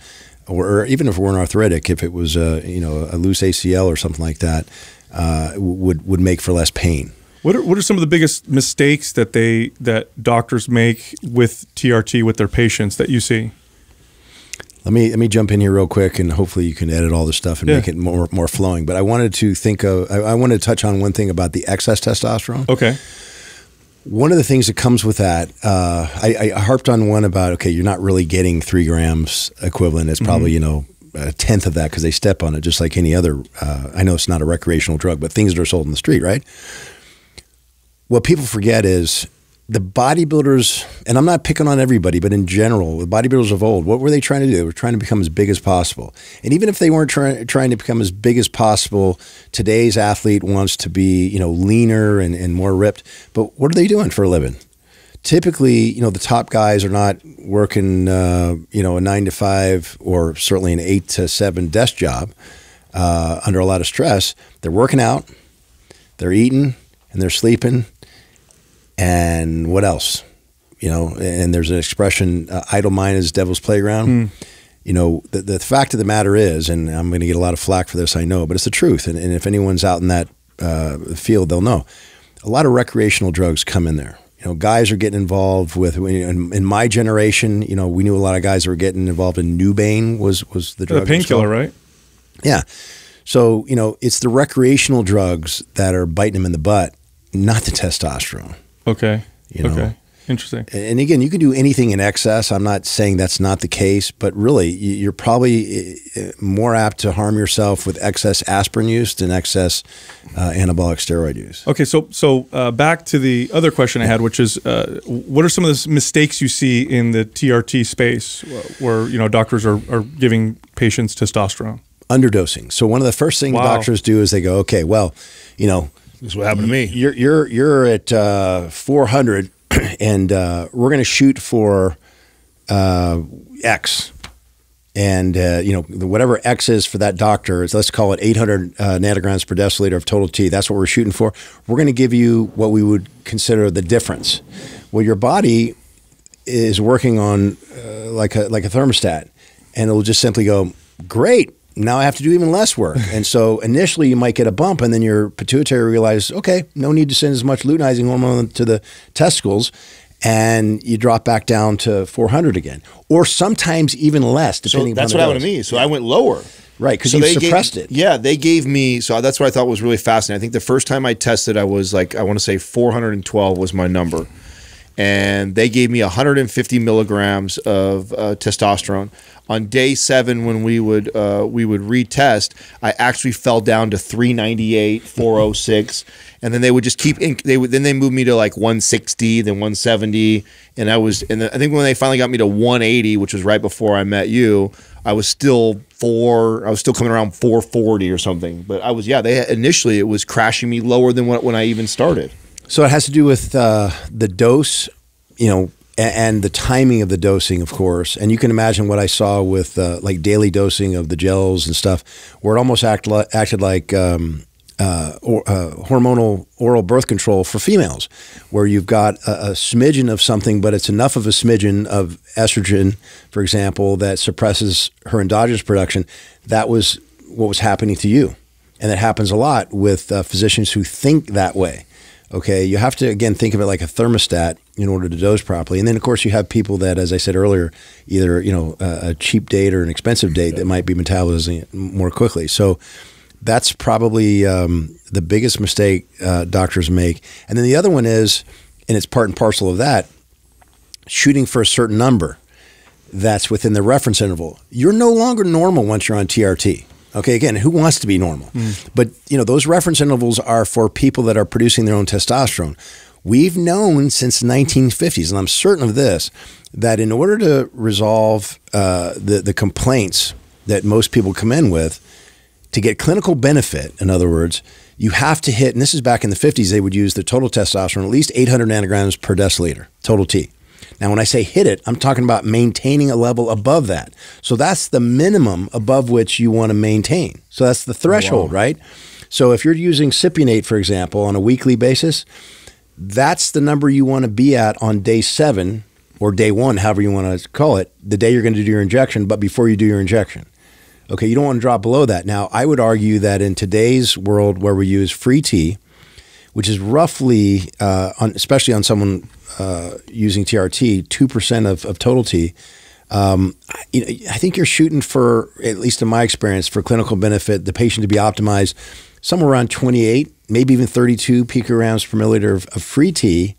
or even if it weren't arthritic, if it was a loose ACL or something like that, would make for less pain. What are some of the biggest mistakes that doctors make with TRT with their patients that you see? Let me jump in here real quick, and hopefully you can edit all this stuff and make it more flowing. But I wanted to I wanted to touch on one thing about the excess testosterone. Okay. One of the things that comes with that, I harped on one about, you're not really getting 3 grams equivalent. It's probably, a tenth of that, because they step on it just like any other. I know it's not a recreational drug, but things that are sold in the street, right? What people forget is the bodybuilders, and I'm not picking on everybody, but in general, the bodybuilders of old, what were they trying to do? They were trying to become as big as possible. And even if they weren't trying to become as big as possible, today's athlete wants to be, leaner and more ripped. But what are they doing for a living? Typically, the top guys are not working, a 9-to-5 or certainly an 8-to-7 desk job under a lot of stress. They're working out, they're eating, and they're sleeping. And what else? And there's an expression, idle mind is devil's playground. The fact of the matter is, and I'm going to get a lot of flack for this, I know, but it's the truth. And if anyone's out in that field, they'll know. A lot of recreational drugs come in there. Guys are getting involved with, in my generation, we knew a lot of guys that were getting involved in Nubain was the drug. The painkiller, right? Yeah. So, it's the recreational drugs that are biting them in the butt, not the testosterone. Okay. Okay. Interesting. And again, you can do anything in excess. I'm not saying that's not the case, but really, you're probably more apt to harm yourself with excess aspirin use than excess anabolic steroid use. Okay, so back to the other question I had, which is, what are some of the mistakes you see in the TRT space where doctors are giving patients testosterone? Underdosing. So one of the first things doctors do is they go, okay, well, this is what happened to me. You're at 400, and we're going to shoot for X, and whatever X is for that doctor is, let's call it 800 nanograms per deciliter of total T. That's what we're shooting for. We're going to give you what we would consider the difference. Well, your body is working on like a thermostat, and it'll just simply go, great. Now I have to do even less work. And so initially you might get a bump, and then your pituitary realizes, okay, no need to send as much luteinizing hormone to the testicles, and you drop back down to 400 again, or sometimes even less, depending on the dose. So that's what happened to me. So I went lower. Right, because you suppressed it. Yeah, they gave me, so that's what I thought was really fascinating. I think the first time I tested, I was like, I want to say 412 was my number. And they gave me 150 milligrams of testosterone. On day 7, when we would retest, I actually fell down to 398, 406, and then they would just keep. Then they moved me to like 160, then 170, and I was. And I think when they finally got me to 180, which was right before I met you, I was still I was still coming around 440 or something. But I was They initially it was crashing me lower than when I even started. So it has to do with the dose, And the timing of the dosing, of course. And you can imagine what I saw with like daily dosing of the gels and stuff, where it almost acted like hormonal oral birth control for females, where you've got a smidgen of something, but it's enough of a smidgen of estrogen, for example, that suppresses her endogenous production. That was what was happening to you. And that happens a lot with physicians who think that way. Okay, you have to, again, think of it like a thermostat in order to dose properly. And then, of course, you have people that, as I said earlier, either, you know, a cheap date or an expensive date that might be metabolizing it more quickly. So that's probably the biggest mistake doctors make. And then the other one is, and it's part and parcel of that, shooting for a certain number that's within the reference interval. You're no longer normal once you're on TRT. Okay, again, who wants to be normal? Mm. But, you know, those reference intervals are for people that are producing their own testosterone. We've known since the 1950s, and I'm certain of this, that in order to resolve the complaints that most people come in with, to get clinical benefit, in other words, you have to hit, and this is back in the 50s, they would use the total testosterone, at least 800 nanograms per deciliter, total T. Now, when I say hit it, I'm talking about maintaining a level above that. So that's the minimum above which you want to maintain. So that's the threshold, right? So if you're using cypionate, for example, on a weekly basis, that's the number you want to be at on day 7 or day 1, however you want to call it, the day you're going to do your injection, but before you do your injection. Okay, you don't want to drop below that. Now, I would argue that in today's world where we use free T, which is roughly, especially on someone using TRT, 2% of total T, I think you're shooting for, at least in my experience, for clinical benefit, the patient to be optimized somewhere around 28, maybe even 32 picograms per milliliter of free T.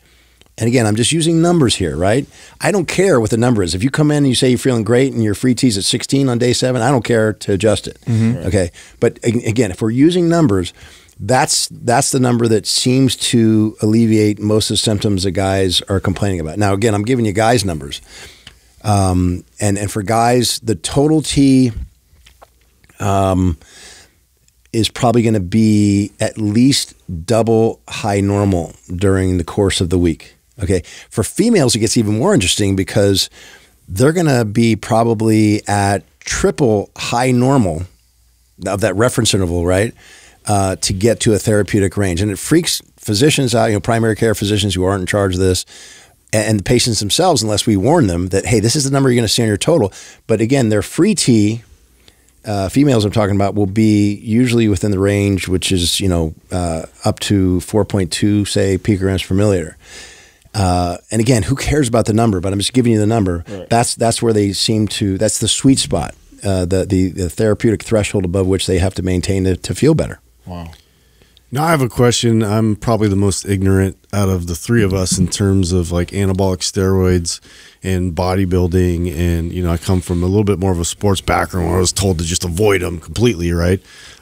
And again, I'm just using numbers here, right? I don't care what the number is. If you come in and you say you're feeling great and your free T's at 16 on day 7, I don't care to adjust it, okay? But again, if we're using numbers, that's the number that seems to alleviate most of the symptoms that guys are complaining about. Now, again, I'm giving you guys numbers. And for guys, the total T is probably going to be at least double high normal during the course of the week. Okay. For females, it gets even more interesting because they're going to be probably at triple high normal of that reference interval, right? To get to a therapeutic range. And it freaks physicians out, you know, primary care physicians who aren't in charge of this, and the patients themselves, unless we warn them that, hey, this is the number you're going to see on your total. But again, their free T, females I'm talking about, will be usually within the range, which is, you know, up to 4.2, say, picograms per milliliter. And again, who cares about the number? But I'm just giving you the number. Right. That's where they seem to, that's the sweet spot, the therapeutic threshold above which they have to maintain to feel better. Wow. Now I have a question. I'm probably the most ignorant out of the three of us in terms of like anabolic steroids and bodybuilding. And, you know, I come from a little bit more of a sports background where I was told to just avoid them completely, right?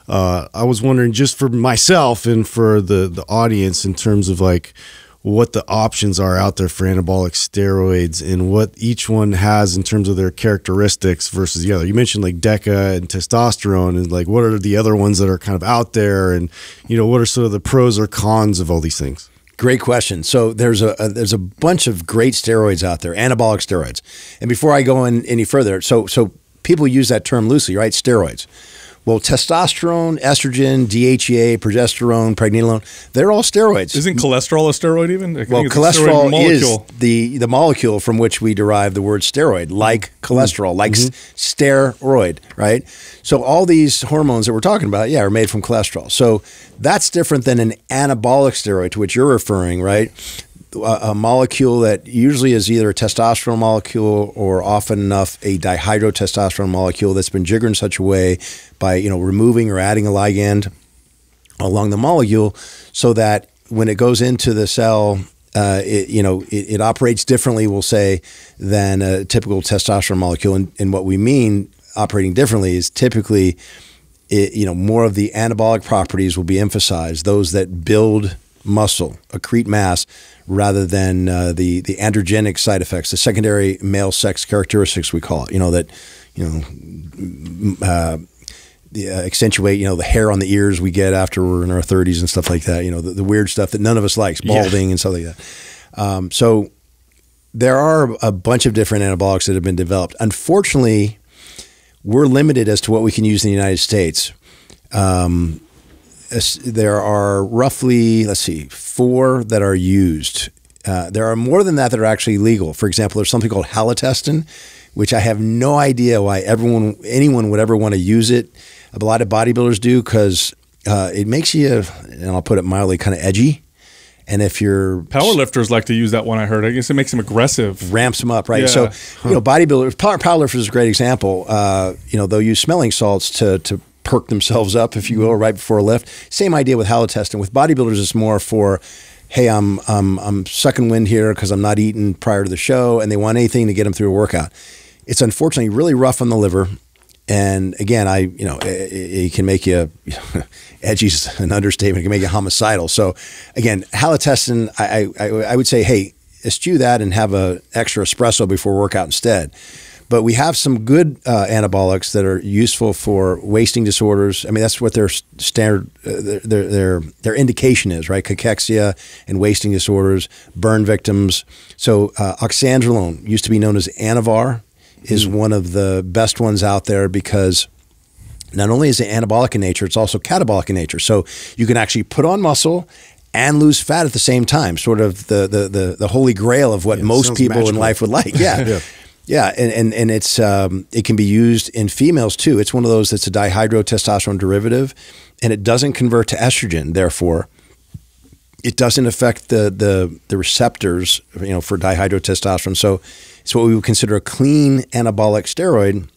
I was wondering, just for myself and for the audience, in terms of like what the options are out there for anabolic steroids and what each one has in terms of their characteristics versus the other. You mentioned like Deca and testosterone, and like what are the other ones that are kind of out there, and, you know, what are sort of the pros or cons of all these things? Great question. So there's a bunch of great steroids out there, anabolic steroids. And before I go in any further, so people use that term loosely, right? Steroids. Well, testosterone, estrogen, DHEA, progesterone, pregnenolone, they're all steroids. Isn't cholesterol a steroid even? Well, cholesterol is the molecule from which we derive the word steroid, like cholesterol, like steroid, right? So all these hormones that we're talking about, yeah, are made from cholesterol. So that's different than an anabolic steroid, to which you're referring, right? A molecule that usually is either a testosterone molecule or often enough a dihydrotestosterone molecule that's been jiggered in such a way by, you know, removing or adding a ligand along the molecule so that when it goes into the cell, it operates differently, we'll say, than a typical testosterone molecule. And what we mean operating differently is typically, more of the anabolic properties will be emphasized, those that build muscle, accrete mass, rather than the androgenic side effects, the secondary male sex characteristics, we call it, accentuate, the hair on the ears we get after we're in our 30s and stuff like that, the weird stuff that none of us likes, balding and stuff like that. So there are a bunch of different anabolics that have been developed. Unfortunately, we're limited as to what we can use in the United States. There are roughly, let's see, 4 that are used. There are more than that that are actually legal. For example, there's something called halotestin, which I have no idea why anyone would ever want to use it. A lot of bodybuilders do because it makes you, and I'll put it mildly, kind of edgy. And if you're powerlifters like to use that one, I heard. I guess it makes them aggressive, ramps them up, right? Yeah. So you know, bodybuilders, powerlifters is a great example. You know, they'll use smelling salts to perk themselves up, if you will, right before a lift. Same idea with halotestin. With bodybuilders, it's more for, hey, I'm sucking wind here because I'm not eating prior to the show, and they want anything to get them through a workout. It's unfortunately really rough on the liver. And again, you know, it can make you, edgy is an understatement, it can make you homicidal. So again, halotestin, I would say, hey, eschew that and have an extra espresso before workout instead. But we have some good anabolics that are useful for wasting disorders. I mean, that's what their standard, their indication is, right? Cachexia and wasting disorders, burn victims. So oxandrolone used to be known as Anavar, is one of the best ones out there because not only is it anabolic in nature, it's also catabolic in nature. So you can actually put on muscle and lose fat at the same time, sort of the holy grail of what most people magical in life would like. Yeah. Yeah. Yeah. And it's, it can be used in females too. It's one of those that's a dihydrotestosterone derivative, and it doesn't convert to estrogen. Therefore, it doesn't affect the receptors, you know, for dihydrotestosterone. So it's what we would consider a clean anabolic steroid.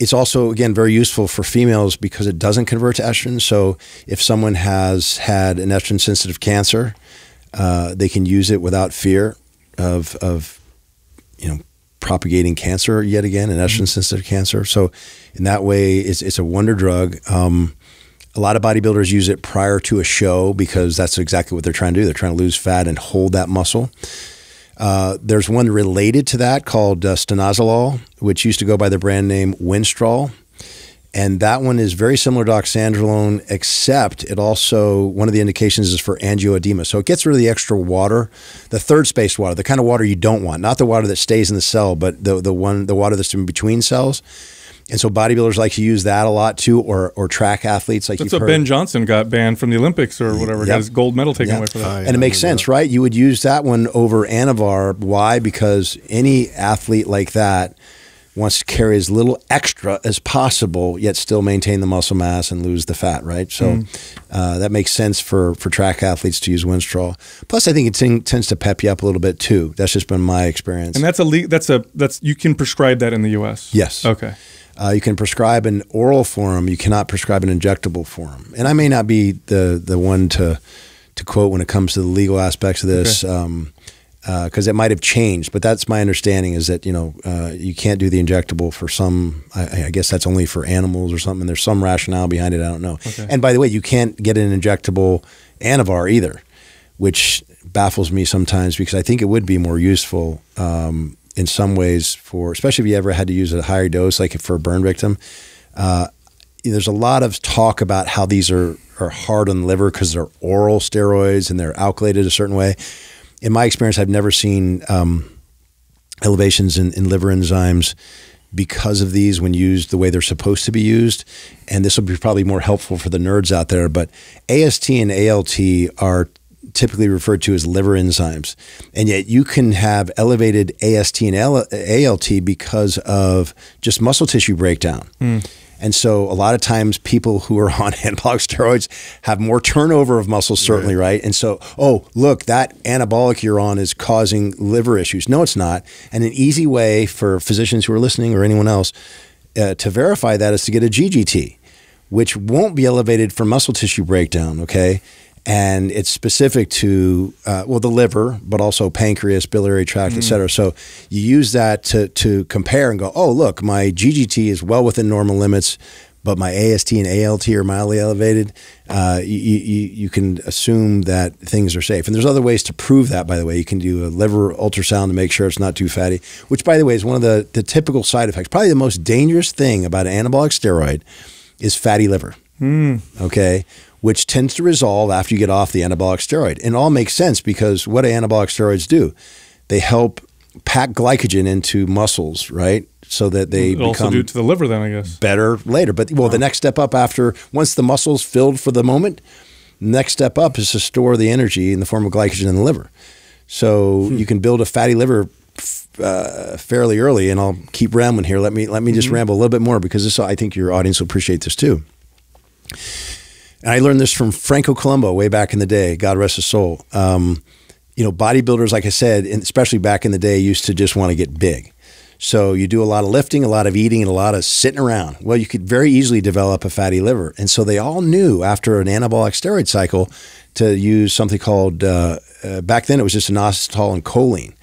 It's also, again, very useful for females because it doesn't convert to estrogen. So if someone has had an estrogen-sensitive cancer, they can use it without fear of you know, propagating cancer yet again, an estrogen-sensitive cancer. So in that way, it's a wonder drug. A lot of bodybuilders use it prior to a show because that's exactly what they're trying to do. They're trying to lose fat and hold that muscle. There's one related to that called stanozolol, which used to go by the brand name Winstrol. And that one is very similar to oxandrolone, except it also, one of the indications is for angioedema. So it gets rid of the extra water, the third space water, the kind of water you don't want, not the water that stays in the cell, but the water that's in between cells. And so bodybuilders like to use that a lot too, or track athletes. Like, that's what Ben Johnson got banned from the Olympics or whatever. Yep. Got his gold medal taken away for that. And it makes sense, right? You would use that one over Anavar. Why? Because any athlete like that wants to carry as little extra as possible, yet still maintain the muscle mass and lose the fat, right? So that makes sense for track athletes to use Winstrol. Plus, I think it tends to pep you up a little bit too. That's just been my experience. And you can prescribe that in the U.S. Yes. Okay. You can prescribe an oral form. You cannot prescribe an injectable form. And I may not be the one to quote when it comes to the legal aspects of this, because it might have changed. But that's my understanding, is that, you know, you can't do the injectable for some. I guess that's only for animals or something. There's some rationale behind it. I don't know. Okay. And by the way, you can't get an injectable Anavar either, which baffles me sometimes because I think it would be more useful. In some ways, for, especially if you ever had to use a higher dose, like for a burn victim, there's a lot of talk about how these are hard on the liver because they're oral steroids and they're alkylated a certain way. In my experience, I've never seen elevations in liver enzymes because of these when used the way they're supposed to be used. And this will be probably more helpful for the nerds out there, but AST and ALT are typically referred to as liver enzymes. And yet you can have elevated AST and ALT because of just muscle tissue breakdown. And so a lot of times people who are on anabolic steroids have more turnover of muscle, certainly, right? And so, oh, look, that anabolic you're on is causing liver issues. No, it's not. And an easy way for physicians who are listening or anyone else to verify that is to get a GGT, which won't be elevated for muscle tissue breakdown, okay? And it's specific to, well, the liver, but also pancreas, biliary tract, et cetera. So you use that to compare and go, oh, look, my GGT is well within normal limits, but my AST and ALT are mildly elevated. You can assume that things are safe. And there's other ways to prove that, by the way. You can do a liver ultrasound to make sure it's not too fatty, which, by the way, is one of the typical side effects. Probably the most dangerous thing about an anabolic steroid is fatty liver, okay? which tends to resolve after you get off the anabolic steroid. And it all makes sense, because what do anabolic steroids do? They help pack glycogen into muscles, right? So that they become also due to the liver then, I guess. Better later. But well, the next step up after, once the muscle's filled for the moment, next step up is to store the energy in the form of glycogen in the liver. So you can build a fatty liver fairly early, and I'll keep rambling here. Let me just ramble a little bit more, because this, I think your audience will appreciate this too. And I learned this from Franco Columbo way back in the day, God rest his soul. You know, bodybuilders, like I said, and especially back in the day, used to just want to get big. So you do a lot of lifting, a lot of eating, and a lot of sitting around. Well, you could very easily develop a fatty liver. And so they all knew after an anabolic steroid cycle to use something called, back then it was just inositol and choline.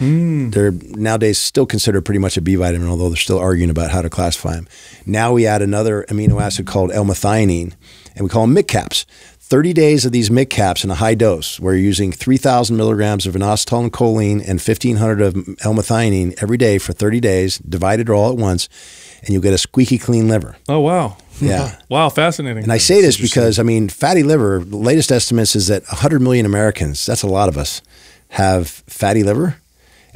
They're nowadays still considered pretty much a B vitamin, although they're still arguing about how to classify them. Now we add another amino acid called L-methionine, and we call them MICCAPs. 30 days of these MICCAPs in a high dose, where you're using 3,000 milligrams of inositol and choline and 1,500 of L-methionine every day for 30 days, divided all at once, and you'll get a squeaky clean liver. Oh, wow. Yeah. Wow, fascinating. And I say this because, I mean, fatty liver, the latest estimates is that 100 million Americans, that's a lot of us, have fatty liver,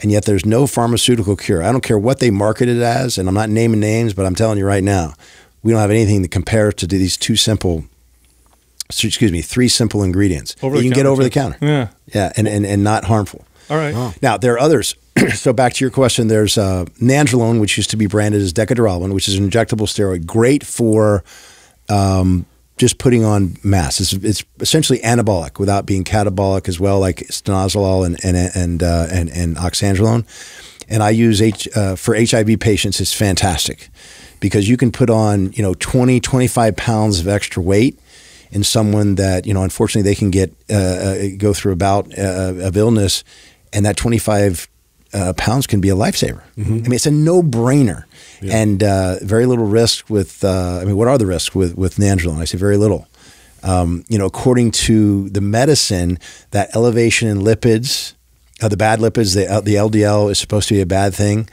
and yet there's no pharmaceutical cure. I don't care what they market it as, and I'm not naming names, but I'm telling you right now, we don't have anything that compares to these two simple, excuse me, three simple ingredients you can get over the counter. Yeah. Yeah, and not harmful. All right. Wow. Now, there are others. So back to your question, there's Anadrolone, which used to be branded as Deca-Durabolin, which is an injectable steroid, great for just putting on mass. It's essentially anabolic without being catabolic as well, like stanozolol and Oxandrolone. And I use for HIV patients, it's fantastic, because you can put on, you know, 20, 25 pounds of extra weight in someone that, you know, unfortunately they can get go through a bout of illness, and that 25 pounds can be a lifesaver. I mean, it's a no-brainer, and very little risk with. I mean, what are the risks with Anadrolone? I say very little. You know, according to the medicine, that elevation in lipids, the bad lipids, the LDL is supposed to be a bad thing,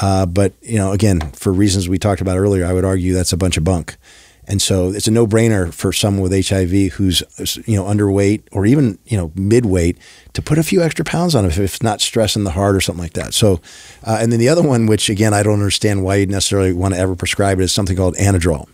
but you know, again, for reasons we talked about earlier, I would argue that's a bunch of bunk. And so it's a no-brainer for someone with HIV who's, you know, underweight or even, you know, midweight, to put a few extra pounds on if it's not stressing the heart or something like that. So, and then the other one, which again, I don't understand why you'd necessarily want to ever prescribe it, is something called Anadrol.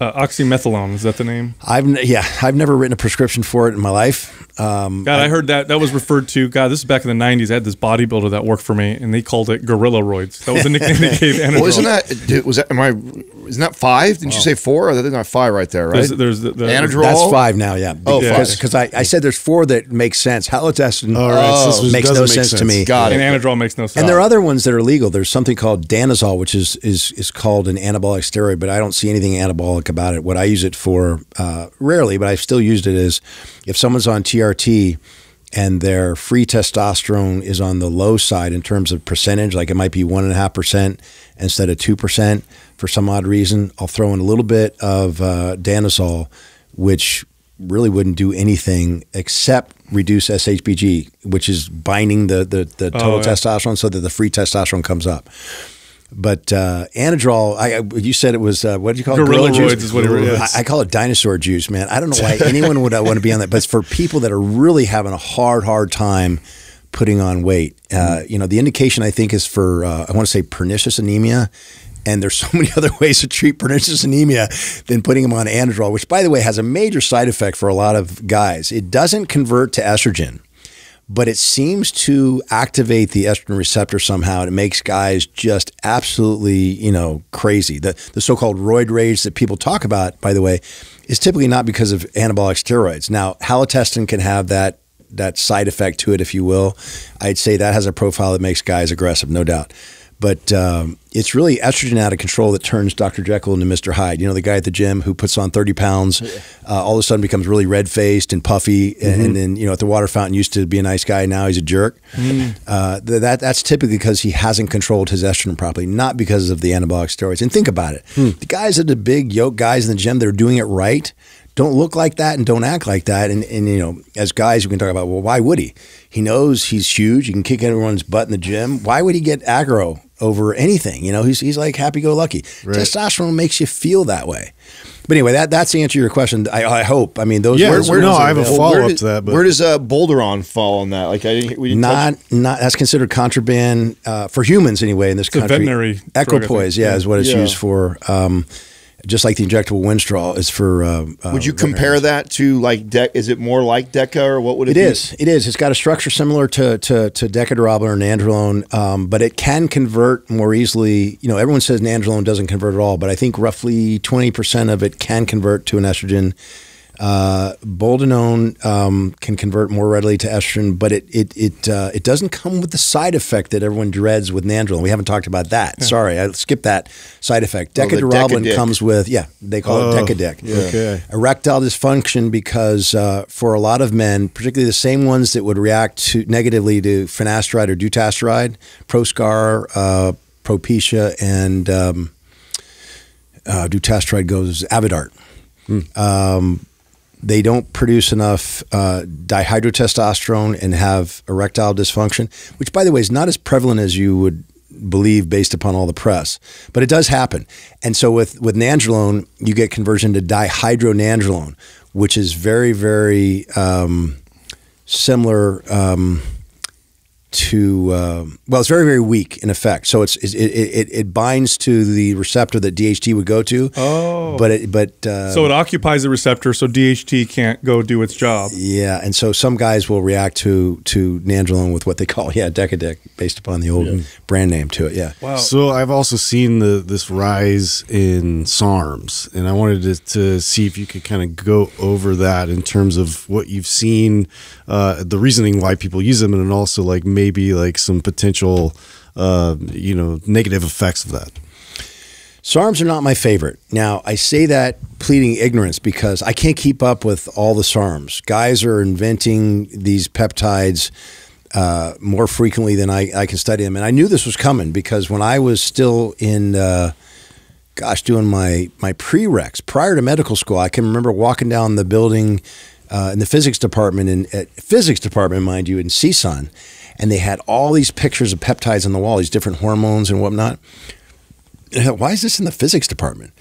Oxymethylone, is that the name? I've never written a prescription for it in my life. God, I heard that was referred to. God, this is back in the 90s. I had this bodybuilder that worked for me, and they called it Gorilla Roids. That was the nickname they gave Anadrol. Well, isn't that? Was that? Am I? Isn't that five? Didn't you say four? Or that's not five right there, right? There's the Anadrol. That's five now. Yeah. Oh, because I said there's four that makes sense. Halotestin makes no sense to me. Got it. And Anadrol makes no sense. And there are other ones that are legal. There's something called Danazol, which is called an anabolic steroid, but I don't see anything anabolic about it. What I use it for, rarely, but I've still used it, is if someone's on TRT and their free testosterone is on the low side in terms of percentage, like it might be 1.5% instead of 2% for some odd reason, I'll throw in a little bit of Danazol, which really wouldn't do anything except reduce SHBG, which is binding the total testosterone so that the free testosterone comes up. But Anadrol, you said it was, what did you call it? Gorilla juice is what it is. I call it dinosaur juice, man. I don't know why anyone would want to be on that, but it's for people that are really having a hard time putting on weight. You know, the indication I think is for, I want to say pernicious anemia, and there's so many other ways to treat pernicious anemia than putting them on Anadrol, which by the way has a major side effect for a lot of guys. It doesn't convert to estrogen, but it seems to activate the estrogen receptor somehow, and it makes guys just absolutely, you know, crazy. The so-called roid rage that people talk about, by the way, is typically not because of anabolic steroids. Now, halotestin can have that side effect to it, if you will. I'd say that has a profile that makes guys aggressive, no doubt. But it's really estrogen out of control that turns Dr. Jekyll into Mr. Hyde. You know, the guy at the gym who puts on 30 pounds, all of a sudden becomes really red-faced and puffy, and then, you know, at the water fountain used to be a nice guy, now he's a jerk. That's typically because he hasn't controlled his estrogen properly, not because of the anabolic steroids. And think about it. The guys that are the big yoke guys in the gym that are doing it right don't look like that and don't act like that. And you know, as guys, we can talk about, well, why would he? He knows he's huge. He can kick everyone's butt in the gym. Why would he get aggro over anything. You know, he's like happy-go-lucky. Right. Testosterone makes you feel that way. But anyway, that's the answer to your question. I hope. I mean, those. Yeah, where no, I have a follow-up to that. But where does Bolderon fall on that? Like, we didn't, that's considered contraband for humans anyway in this country. It's a veterinary equipoise, yeah, is what it's used for. Just like the injectable Winstrol is for. Would you compare that to like Is it more like Deca, or what would it be? It is. It's got a structure similar to Deca-Durabolin or Anadrolone, but it can convert more easily. You know, everyone says Anadrolone doesn't convert at all, but I think roughly 20% of it can convert to an estrogen. Boldenone can convert more readily to estrogen, but it doesn't come with the side effect that everyone dreads with Nandrolone. We haven't talked about that. Yeah. Sorry, I skipped that side effect. Deca-Durabolin comes with, yeah, they call it Deca-Dick. Yeah. Okay. Erectile dysfunction, because for a lot of men, particularly the same ones that would react to negatively to finasteride or dutasteride, Proscar, Propecia, and dutasteride goes Avodart. Mm. They don't produce enough dihydrotestosterone and have erectile dysfunction, which, by the way, is not as prevalent as you would believe based upon all the press, but it does happen. And so with Nandrolone, you get conversion to dihydronandrolone, which is very, very similar to, well, it's very, very weak in effect. So it binds to the receptor that DHT would go to. Oh, so it occupies the receptor, so DHT can't go do its job. Yeah, and so some guys will react to Nandrolone with what they call Deca-Dick, based upon the old brand name to it. Yeah. Wow. So I've also seen this rise in SARMS, and I wanted to see if you could kind of go over that in terms of what you've seen, the reasoning why people use them, and also like maybe like some potential, you know, negative effects of that. SARMs are not my favorite. Now, I say that pleading ignorance because I can't keep up with all the SARMs. Guys are inventing these peptides more frequently than I can study them. And I knew this was coming because when I was still in, gosh, doing my prereqs prior to medical school, I can remember walking down the building in the physics department, mind you, in CSUN. And they had all these pictures of peptides on the wall, these different hormones and whatnot. And I thought, why is this in the physics department?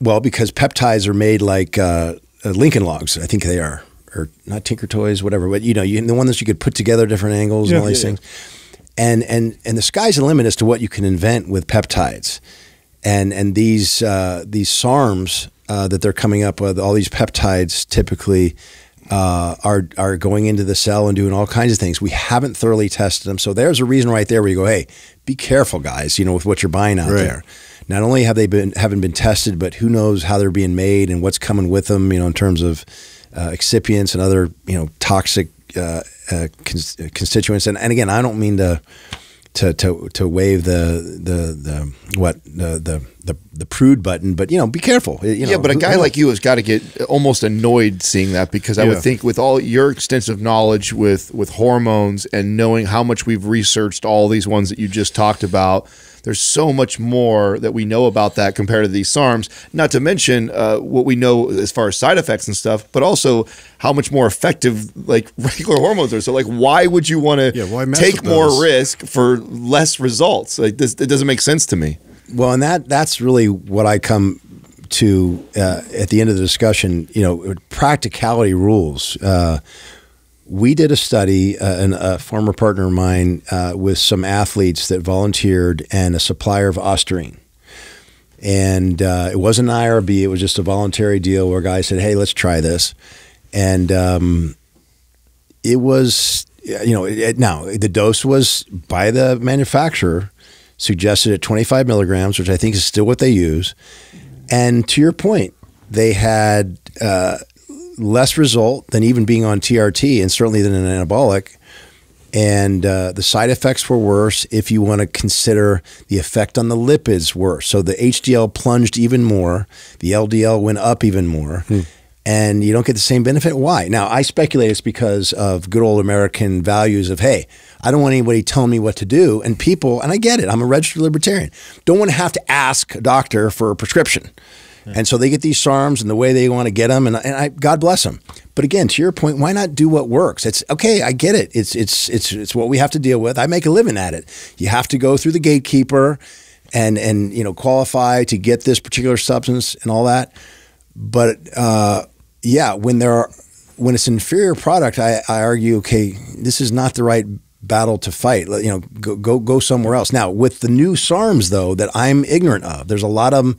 Well, because peptides are made like Lincoln Logs, I think they are, or not Tinker Toys, whatever. But you know, the ones that you could put together different angles and all these things. And the sky's the limit as to what you can invent with peptides. And these SARMs that they're coming up with, all these peptides typically. Are going into the cell and doing all kinds of things. We haven't thoroughly tested them. So there's a reason right there where you go, hey, be careful, guys, you know, with what you're buying out there. Not only have they haven't been tested, but who knows how they're being made and what's coming with them, you know, in terms of excipients and other, you know, toxic constituents. And again, I don't mean to wave the prude button, but you know, be careful. You know, yeah, but a guy like you has got to get almost annoyed seeing that, because I would think with all your extensive knowledge with hormones and knowing how much we've researched all these ones that you just talked about, there's so much more that we know about that compared to these SARMs, not to mention what we know as far as side effects and stuff, but also how much more effective like regular hormones are. So like, why would you want to take more risk for less results? Like this, it doesn't make sense to me. Well, and that's really what I come to at the end of the discussion, you know, practicality rules. We did a study, and a former partner of mine, with some athletes that volunteered and a supplier of Osterine. And it wasn't an IRB, it was just a voluntary deal where a guy said, hey, let's try this. And it was, you know, now the dose was by the manufacturer, suggested at 25 milligrams, which I think is still what they use. And to your point, they had less result than even being on TRT, and certainly than an anabolic. And the side effects were worse, if you want to consider the effect on the lipids worse. So the HDL plunged even more, the LDL went up even more, and you don't get the same benefit. Why? Now, I speculate it's because of good old American values of, hey, I don't want anybody telling me what to do. And people, and I get it, I'm a registered libertarian, don't want to have to ask a doctor for a prescription. Yeah. And so they get these SARMs and the way they want to get them, and God bless them. But again, to your point, why not do what works? It's okay. I get it. It's what we have to deal with. I make a living at it. You have to go through the gatekeeper and you know, qualify to get this particular substance and all that. But yeah, when it's an inferior product, I argue, okay, this is not the right battle to fight. You know, go somewhere else. Now with the new SARMs though, that I'm ignorant of, there's a lot of them.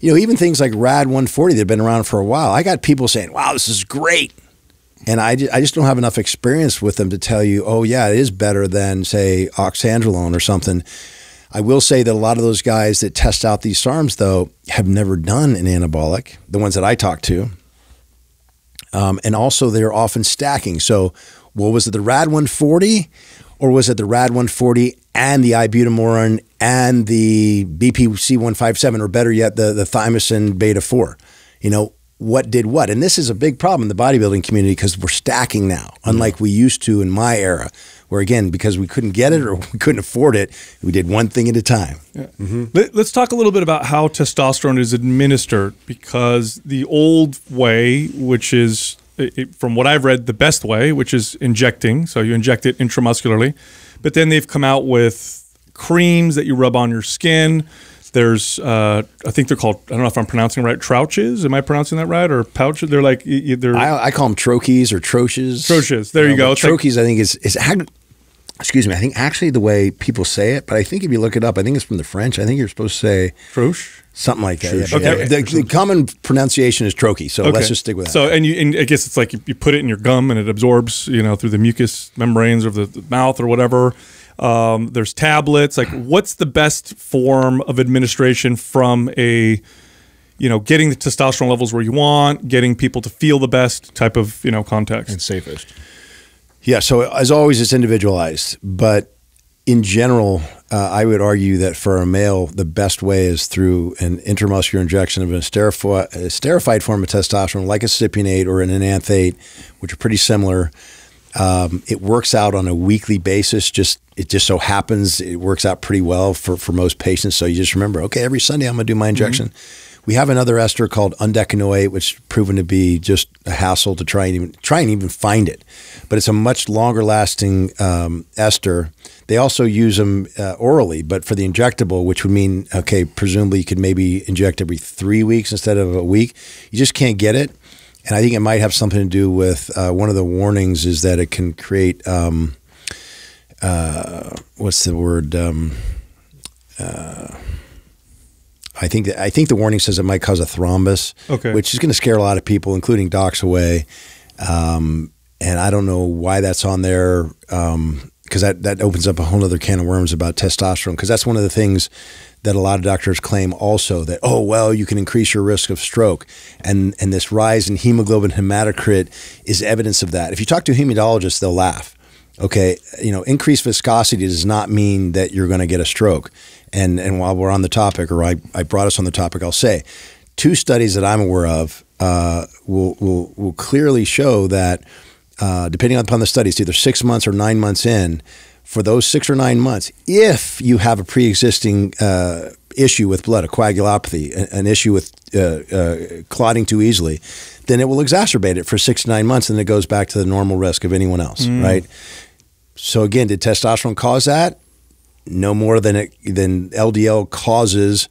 You know, even things like Rad 140 that have been around for a while. I got people saying, "Wow, this is great," and I just don't have enough experience with them to tell you, "Oh yeah, it is better than say Oxandrolone or something." I will say that a lot of those guys that test out these SARMs though have never done an anabolic. The ones that I talk to, and also they're often stacking. So, well, was it the Rad 140, or was it the Rad 140 and the ibutamoren and the BPC-157, or better yet, the thymosin beta-4? You know, what did what? And this is a big problem in the bodybuilding community because we're stacking now, unlike we used to in my era, where again, because we couldn't get it or we couldn't afford it, we did one thing at a time. Yeah. Mm-hmm. Let's talk a little bit about how testosterone is administered, because the old way, which is... from what I've read, the best way, which is injecting. So you inject it intramuscularly, but then they've come out with creams that you rub on your skin. There's, I think they're called, I don't know if I'm pronouncing it right, trouches. Am I pronouncing that right? Or pouch? They're like, they're, I call them troches or troches. Troches. There you go. Troches, I think is, excuse me. I think actually the way people say it, but I think if you look it up, I think it's from the French. I think you're supposed to say troche. Something like that. Yeah. Okay. The common pronunciation is troche, so okay. Let's just stick with that. So, and I guess it's like you put it in your gum and it absorbs, you know, through the mucous membranes of the mouth or whatever. There's tablets. Like, what's the best form of administration from a, you know, getting the testosterone levels where you want, getting people to feel the best type of, you know, context? And safest. Yeah, so as always, it's individualized, but in general, I would argue that for a male, the best way is through an intramuscular injection of a esterified form of testosterone, like a cypionate or an enanthate, which are pretty similar. It works out on a weekly basis. It just so happens it works out pretty well for most patients. So you just remember, okay, every Sunday I'm going to do my injection. Mm-hmm. We have another ester called undecanoate, which proven to be just a hassle to try and even find it, but it's a much longer lasting ester. They also use them orally, but for the injectable, which would mean, okay, presumably you could maybe inject every 3 weeks instead of a week. You just can't get it. And I think it might have something to do with one of the warnings is that it can create, what's the word? I think the warning says it might cause a thrombus, okay, which is going to scare a lot of people, including docs, away. And I don't know why that's on there. Because that opens up a whole other can of worms about testosterone, because that's one of the things that a lot of doctors claim also, that, oh, well, you can increase your risk of stroke. And this rise in hemoglobin hematocrit is evidence of that. If you talk to a hematologist, they'll laugh. Okay, you know, increased viscosity does not mean that you're going to get a stroke. And while we're on the topic, or I brought us on the topic, I'll say, 2 studies that I'm aware of will clearly show that, depending upon the study, it's either 6 months or 9 months in. For those 6 or 9 months, if you have a pre-existing issue with blood, a coagulopathy, an issue with clotting too easily, then it will exacerbate it for 6 to 9 months, and it goes back to the normal risk of anyone else, right? So again, did testosterone cause that? No more than LDL causes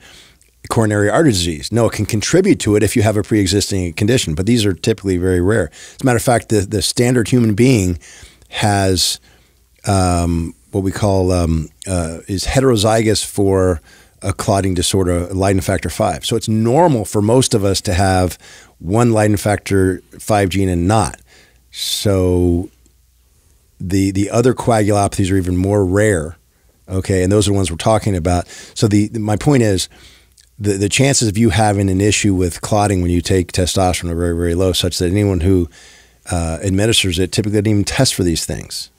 coronary artery disease. No, it can contribute to it if you have a pre-existing condition, but these are typically very rare. As a matter of fact, the standard human being has what we call is heterozygous for a clotting disorder, Leiden factor 5. So it's normal for most of us to have one Leiden factor 5 gene and not. So the other coagulopathies are even more rare, okay? And those are the ones we're talking about. So my point is, the chances of you having an issue with clotting when you take testosterone are very, very low, such that anyone who administers it typically doesn't even test for these things.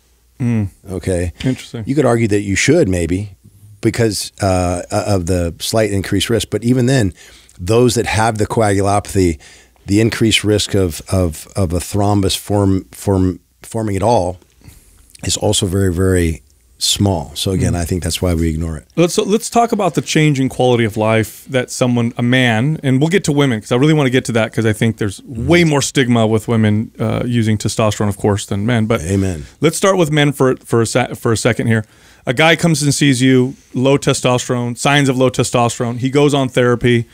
Okay. Interesting. You could argue that you should, maybe, because of the slight increased risk. But even then, those that have the coagulopathy, the increased risk of a thrombus forming at all is also very, very small. So again, I think that's why we ignore it. Let's talk about the change in quality of life that someone, a man, and we'll get to women because I really want to get to that because I think there's way more stigma with women using testosterone, of course, than men. But amen. Let's start with men for a second here. A guy comes and sees you, low testosterone, signs of low testosterone. He goes on therapy.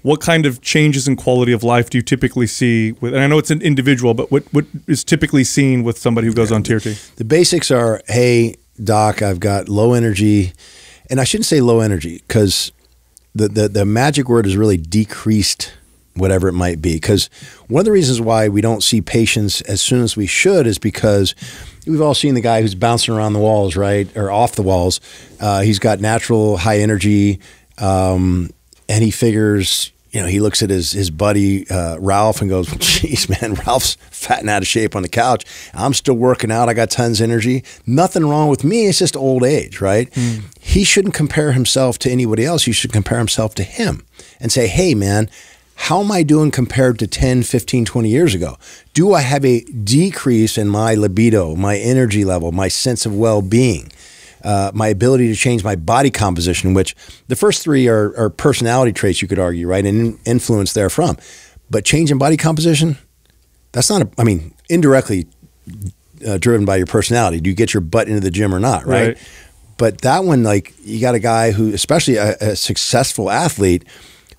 What kind of changes in quality of life do you typically see with, and I know it's an individual, but what is typically seen with somebody who goes on TRT? The basics are, hey, doc, I've got low energy. And I shouldn't say low energy because the magic word is really decreased, whatever it might be. Because one of the reasons why we don't see patients as soon as we should is because we've all seen the guy who's bouncing around the walls, right? Or off the walls. He's got natural high energy and he figures, you know, he looks at his buddy, Ralph, and goes, geez, man, Ralph's fat and out of shape on the couch. I'm still working out. I got tons of energy. Nothing wrong with me. It's just old age, right? He shouldn't compare himself to anybody else. He should compare himself to him and say, hey, man, how am I doing compared to 10, 15, 20 years ago? Do I have a decrease in my libido, my energy level, my sense of well-being? My ability to change my body composition, which the first three are personality traits, you could argue, right? And influence therefrom. But change in body composition, that's not, I mean, indirectly driven by your personality. Do you get your butt into the gym or not, right? But that one, like, you got a guy who, especially a successful athlete,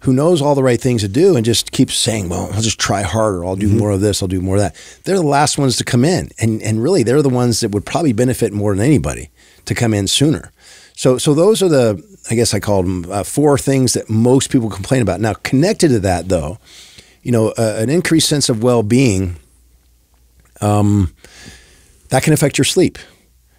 who knows all the right things to do and just keeps saying, well, I'll just try harder. I'll do more of this. I'll do more of that. They're the last ones to come in. And really, they're the ones that would probably benefit more than anybody to come in sooner. So those are the, I guess I call them four things that most people complain about. Now, connected to that, though, you know, an increased sense of well-being, that can affect your sleep.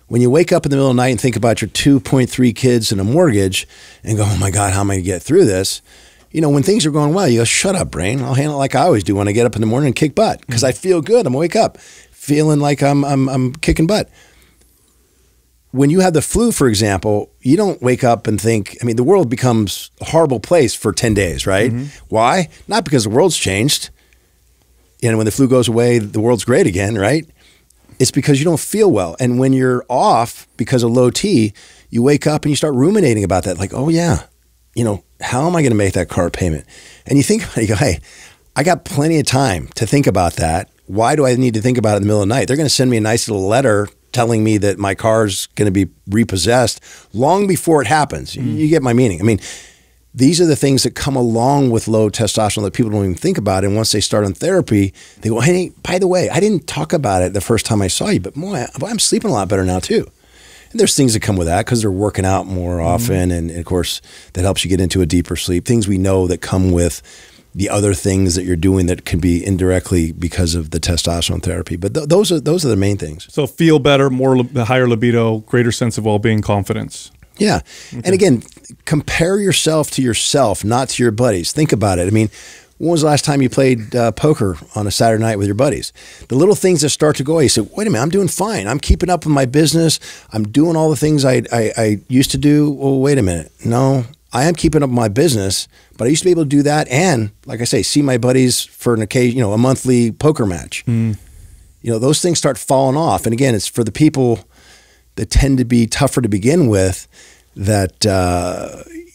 When you wake up in the middle of the night and think about your 2.3 kids and a mortgage and go, oh, my God, how am I going to get through this? You know, when things are going well, you go, shut up, brain. I'll handle it like I always do when I get up in the morning and kick butt because I feel good. I'm awake up feeling like I'm kicking butt. When you have the flu, for example, you don't wake up and think, I mean, the world becomes a horrible place for 10 days, right? Why? Not because the world's changed. You know, when the flu goes away, the world's great again, right? It's because you don't feel well. And when you're off because of low T, you wake up and you start ruminating about that. Like, oh, yeah, you know, how am I going to make that car payment? And you think about it, you go, hey, I got plenty of time to think about that. Why do I need to think about it in the middle of the night? They're going to send me a nice little letter telling me that my car's going to be repossessed long before it happens. You get my meaning. I mean, these are the things that come along with low testosterone that people don't even think about. And once they start on therapy, they go, hey, by the way, I didn't talk about it the first time I saw you, but boy, I'm sleeping a lot better now too. And there's things that come with that because they're working out more often. And of course, that helps you get into a deeper sleep. Things we know that come with the other things that you're doing that can be indirectly because of the testosterone therapy. But those are the main things. So feel better, more higher libido, greater sense of well-being, confidence. Yeah. Okay. And again, compare yourself to yourself, not to your buddies. Think about it. I mean, when was the last time you played poker on a Saturday night with your buddies? The little things that start to go away. You say, wait a minute, I'm doing fine. I'm keeping up with my business. I'm doing all the things I used to do. Well, wait a minute. No, I am keeping up my business, but I used to be able to do that and, like I say, see my buddies for an occasion, you know, a monthly poker match. You know, those things start falling off. And again, it's for the people that tend to be tougher to begin with that,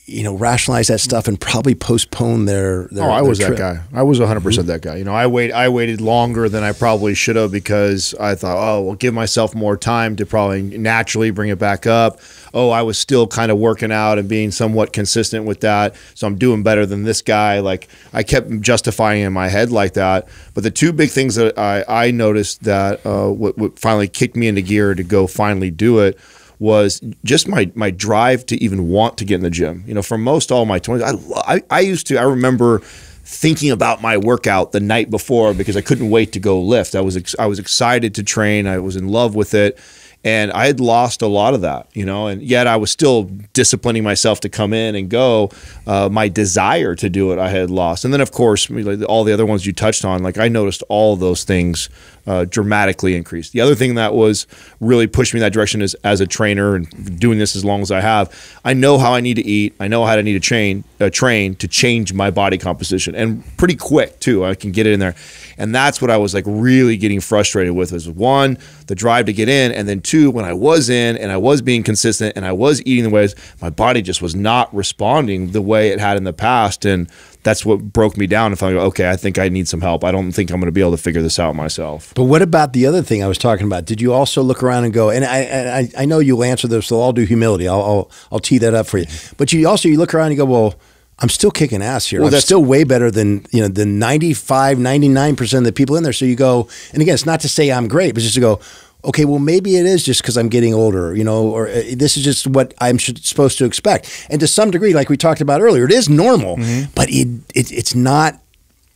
you know, rationalize that stuff and probably postpone their oh, I was trip. That guy. I was 100% that guy. You know, I waited longer than I probably should have because I thought, oh, well, give myself more time to probably naturally bring it back up. Oh, I was still kind of working out and being somewhat consistent with that, so I'm doing better than this guy. Like, I kept justifying in my head like that. But the two big things that I noticed that what finally kicked me into gear to go finally do it was just my drive to even want to get in the gym. You know, for most all my 20s, I used to, I remember thinking about my workout the night before because I couldn't wait to go lift. I was excited to train. I was in love with it. And I had lost a lot of that, you know, and yet I was still disciplining myself to come in and go. My desire to do it, I had lost. And then, of course, all the other ones you touched on, like I noticed all those things dramatically increased. The other thing that was really pushed me in that direction is as a trainer and doing this as long as I have, I know how I need to eat. I know how I need to train to change my body composition, and pretty quick too. I can get it in there. And that's what I was like really getting frustrated with, was one, the drive to get in, and then two, two, when I was in and I was being consistent and I was eating the ways, my body just was not responding the way it had in the past. And that's what broke me down. If I go, okay, I think I need some help. I don't think I'm going to be able to figure this out myself. But what about the other thing I was talking about? Did you also look around and go, and I know you'll answer this, so I'll do humility. I'll tee that up for you. But you also, you look around and you go, well, I'm still kicking ass here. Well, that's still way better than, you know, the 95, 99% of the people in there. So you go, and again, it's not to say I'm great, but just to go, okay, well, maybe it is just because I'm getting older, you know, or this is just what I'm supposed to expect. And to some degree, like we talked about earlier, it is normal, but it's not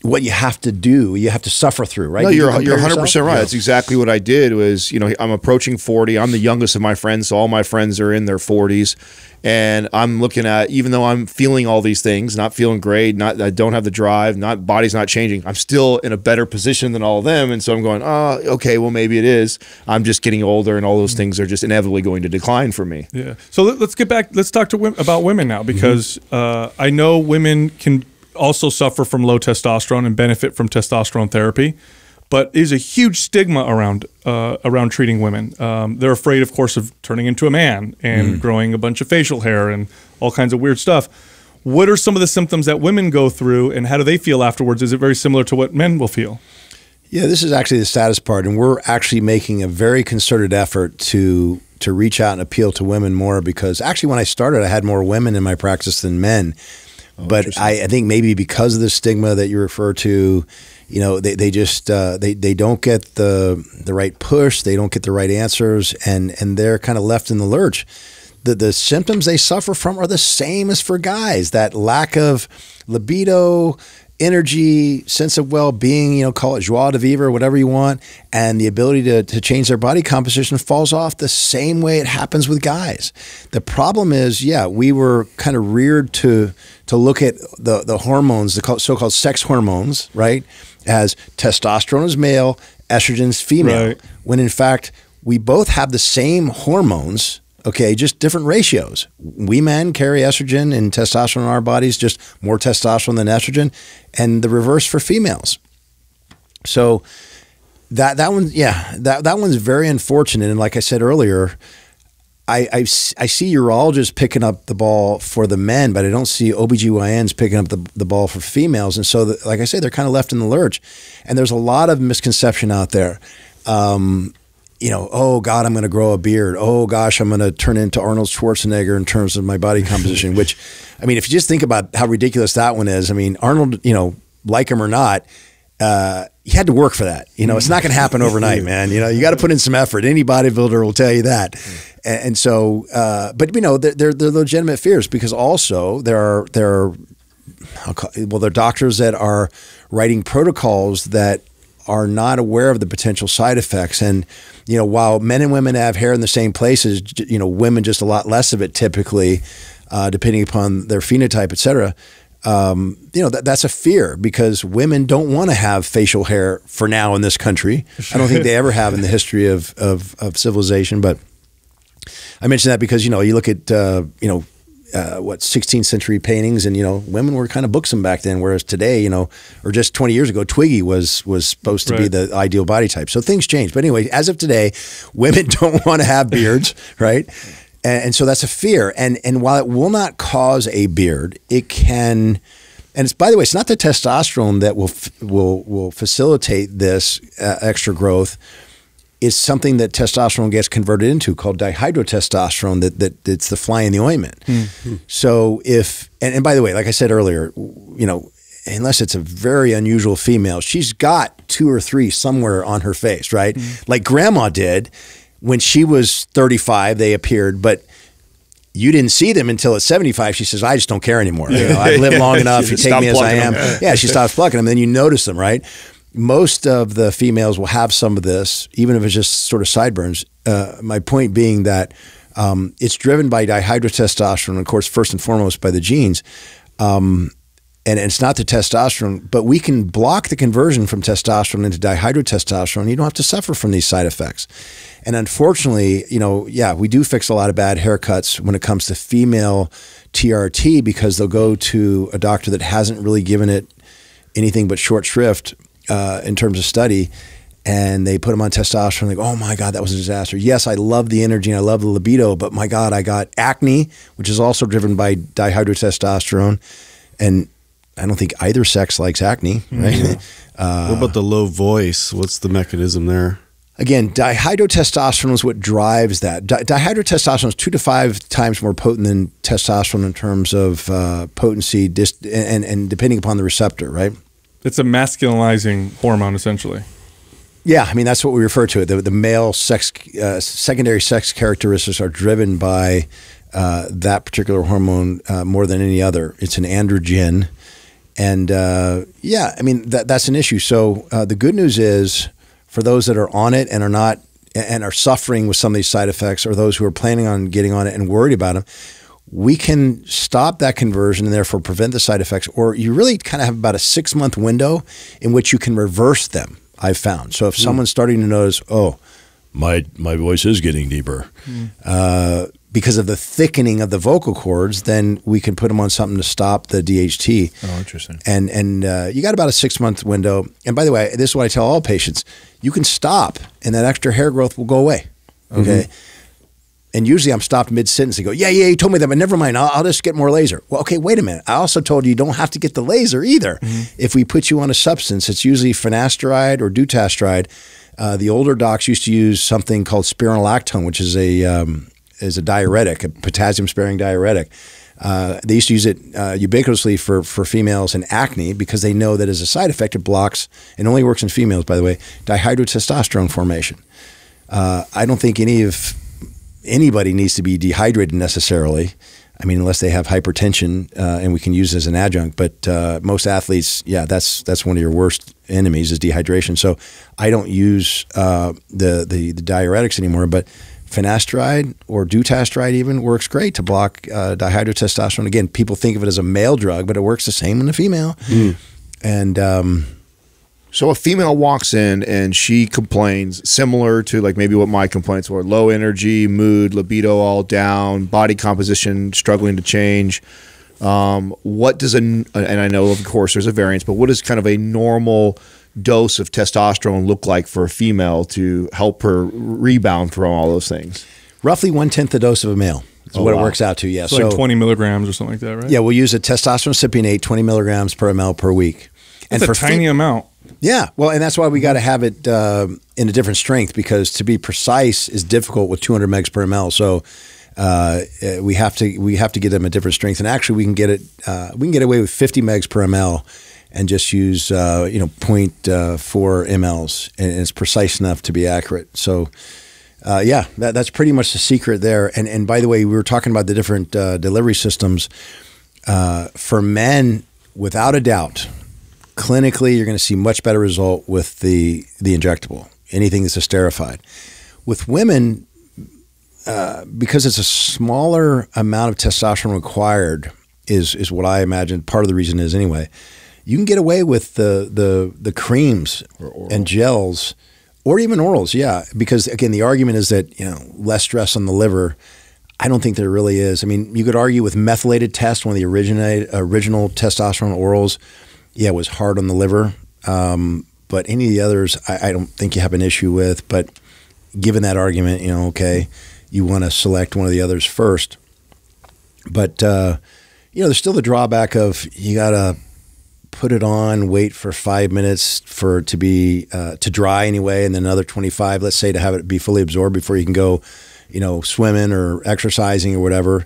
what you have to do. You have to suffer through, right? No, you're 100% right. That's exactly what I did was, you know, I'm approaching 40. I'm the youngest of my friends. So all my friends are in their 40s. And I'm looking at, even though I'm feeling all these things, not feeling great, I don't have the drive, body's not changing, I'm still in a better position than all of them. And so I'm going, oh, okay, well, maybe it is. I'm just getting older and all those things are just inevitably going to decline for me. Yeah. So let's get back, let's talk to about women now, because I know women can also suffer from low testosterone and benefit from testosterone therapy, but there's a huge stigma around around treating women. They're afraid, of course, of turning into a man and growing a bunch of facial hair and all kinds of weird stuff. What are some of the symptoms that women go through, and how do they feel afterwards? Is it very similar to what men will feel? Yeah, this is actually the saddest part, and we're actually making a very concerted effort to reach out and appeal to women more, because actually when I started, I had more women in my practice than men. Oh, but I think maybe because of the stigma that you refer to, you know, they just they don't get the right push, they don't get the right answers, and they're kind of left in the lurch. The symptoms they suffer from are the same as for guys: that lack of libido, energy, sense of well-being, you know, call it joie de vivre, whatever you want, and the ability to change their body composition falls off the same way it happens with guys. The problem is, yeah, we were kind of reared to look at the hormones, the so-called sex hormones, right, as testosterone is male, estrogen is female, right, when in fact we both have the same hormones. Okay, just different ratios. We men carry estrogen and testosterone in our bodies, just more testosterone than estrogen, and the reverse for females. So that one, yeah, that one's very unfortunate. And like I said earlier, I see urologists picking up the ball for the men, but I don't see OBGYNs picking up the ball for females. And so, like I say, they're kind of left in the lurch. And there's a lot of misconception out there. You know, oh God, I'm going to grow a beard. Oh gosh, I'm going to turn into Arnold Schwarzenegger in terms of my body composition, which, I mean, if you just think about how ridiculous that one is, I mean, Arnold, you know, like him or not, he had to work for that. You know, it's not going to happen overnight, man. You know, you got to put in some effort. Any bodybuilder will tell you that. And so, but you know, they're legitimate fears, because also there are doctors that are writing protocols that are not aware of the potential side effects. And, you know, while men and women have hair in the same places, you know, women just a lot less of it typically, depending upon their phenotype, et cetera. You know, that's a fear, because women don't want to have facial hair for now in this country. I don't think they ever have in the history of civilization. But I mentioned that because, you know, you look at, you know, what 16th century paintings, and you know, women were kind of buxom back then, whereas today, you know, or just 20 years ago, Twiggy was supposed to be the ideal body type. So things changed. But anyway, as of today, women don't want to have beards, right? And so that's a fear. And while it will not cause a beard, it can. And it's, by the way, it's not the testosterone that will facilitate this extra growth. It's something that testosterone gets converted into, called dihydrotestosterone, that's the fly in the ointment. So if, and by the way, like I said earlier, you know, unless it's a very unusual female, she's got 2 or 3 somewhere on her face, right? Like grandma did when she was 35, they appeared, but you didn't see them until at 75. She says, I just don't care anymore. You know, I've lived long enough. You take me as I am. Yeah, she stops plucking them. Then you notice them, right? Most of the females will have some of this, even if it's just sort of sideburns. My point being that it's driven by dihydrotestosterone, of course, first and foremost by the genes. And it's not the testosterone, but we can block the conversion from testosterone into dihydrotestosterone. You don't have to suffer from these side effects. And unfortunately, you know, yeah, we do fix a lot of bad haircuts when it comes to female TRT, because they'll go to a doctor that hasn't really given it anything but short shrift in terms of study, and they put them on testosterone. They go, oh my God, that was a disaster. Yes, I love the energy and I love the libido, but my God, I got acne, which is also driven by dihydrotestosterone. And I don't think either sex likes acne, right? Yeah. What about the low voice? What's the mechanism there? Again, dihydrotestosterone is what drives that. Dihydrotestosterone is 2 to 5 times more potent than testosterone in terms of potency and depending upon the receptor, right? It's a masculinizing hormone, essentially. Yeah, I mean, that's what we refer to it. The male sex, secondary sex characteristics are driven by that particular hormone more than any other. It's an androgen. And yeah, I mean, that's an issue. So the good news is, for those that are on it and are not and are suffering with some of these side effects, or those who are planning on getting on it and worried about them, we can stop that conversion and therefore prevent the side effects. Or you really kind of have about a 6-month window in which you can reverse them, I've found. So if someone's starting to notice, oh, my voice is getting deeper because of the thickening of the vocal cords, then we can put them on something to stop the DHT. Oh, interesting. And you got about a 6-month window. And by the way, this is what I tell all patients. You can stop and that extra hair growth will go away. Okay. And usually I'm stopped mid-sentence and go, yeah, yeah, you told me that, but never mind. I'll just get more laser. Well, okay, wait a minute. I also told you you don't have to get the laser either. If we put you on a substance, it's usually finasteride or dutasteride. The older docs used to use something called spironolactone, which is a diuretic, a potassium-sparing diuretic. They used to use it ubiquitously for females and acne because they know that as a side effect, it blocks, and only works in females, by the way, dihydrotestosterone formation. I don't think anybody needs to be dehydrated necessarily. I mean, unless they have hypertension, and we can use it as an adjunct, but most athletes, yeah, that's one of your worst enemies is dehydration. So I don't use the diuretics anymore, but finasteride or dutasteride even works great to block dihydrotestosterone. Again, people think of it as a male drug, but it works the same in the female. And so a female walks in and she complains similar to like maybe what my complaints were: low energy, mood, libido all down, body composition struggling to change. What does and I know of course there's a variance, but what is kind of a normal dose of testosterone look like for a female to help her rebound from all those things? Roughly 1/10 the dose of a male is what it works out to. Yeah, so like 20 milligrams or something like that, right? Yeah, we'll use a testosterone cypionate, 20 milligrams per ml per week. That's a tiny amount. Yeah, well, and that's why we got to have it in a different strength, because to be precise is difficult with 200 megs per ml. So we have to get them a different strength, and actually we can get it we can get away with 50 megs per ml. And just use, you know, 0.4 mLs, and it's precise enough to be accurate. So, yeah, that's pretty much the secret there. And by the way, we were talking about the different delivery systems. For men, without a doubt, clinically, you're going to see much better result with the injectable, anything that's esterified. With women, because it's a smaller amount of testosterone required, is what I imagine part of the reason is anyway. You can get away with the creams and gels, or even orals, yeah. Because again, the argument is that, you know, less stress on the liver. I don't think there really is. I mean, you could argue with methylated test, one of the original testosterone orals. Yeah, it was hard on the liver, but any of the others, I don't think you have an issue with. But given that argument, you know, okay, you want to select one of the others first. But you know, there's still the drawback of you gotta put it on, wait for 5 minutes for it to be to dry anyway, and then another 25, let's say, to have it be fully absorbed before you can go, you know, swimming or exercising or whatever.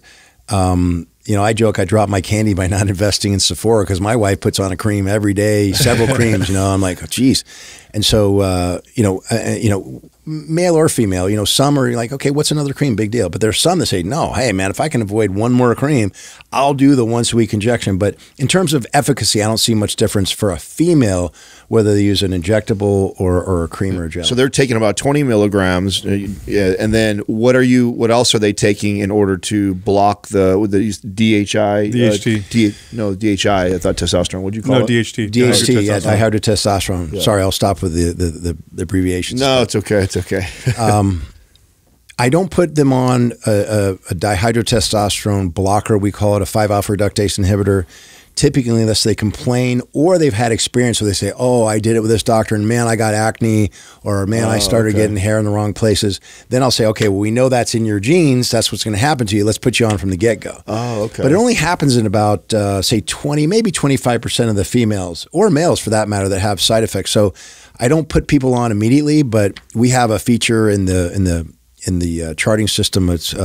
You know, I joke I drop my candy by not investing in Sephora because my wife puts on a cream every day, several creams. You know, I'm like, oh, geez. And so, you know, male or female, you know, some are like, okay, what's another cream? Big deal. But there's some that say, no, hey, man, if I can avoid one more cream, I'll do the once-a-week injection. But in terms of efficacy, I don't see much difference for a female, whether they use an injectable or a cream or a gel. So they're taking about 20 milligrams. And then what else are they taking in order to block the DHI? DHT. No, DHI, I thought testosterone. What'd you call it? No, DHT. DHT, yeah, dihydrotestosterone. Yeah. Sorry, I'll stop with the abbreviations. No, it's okay. It's okay. I don't put them on a dihydrotestosterone blocker. We call it a 5-alpha reductase inhibitor. typically, unless they complain or they've had experience where they say, oh, I did it with this doctor and man, I got acne, or man, I started getting hair in the wrong places. Then I'll say, okay, well, we know that's in your genes. That's what's going to happen to you. Let's put you on from the get-go. Oh, okay. But it only happens in about, say 20, maybe 25% of the females or males for that matter that have side effects. So I don't put people on immediately, but we have a feature in the charting system. It's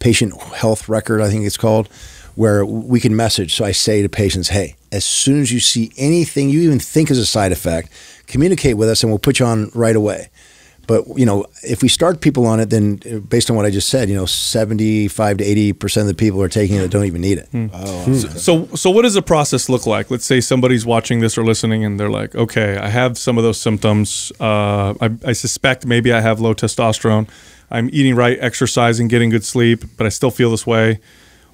patient health record, I think it's called, where we can message. So I say to patients, hey, as soon as you see anything you even think is a side effect, communicate with us and we'll put you on right away. But, you know, if we start people on it, then based on what I just said, you know, 75 to 80% of the people are taking it that don't even need it. Mm. Oh, okay. So what does the process look like? Let's say somebody's watching this or listening and they're like, okay, I have some of those symptoms. I suspect maybe I have low testosterone. I'm eating right, exercising, getting good sleep, but I still feel this way.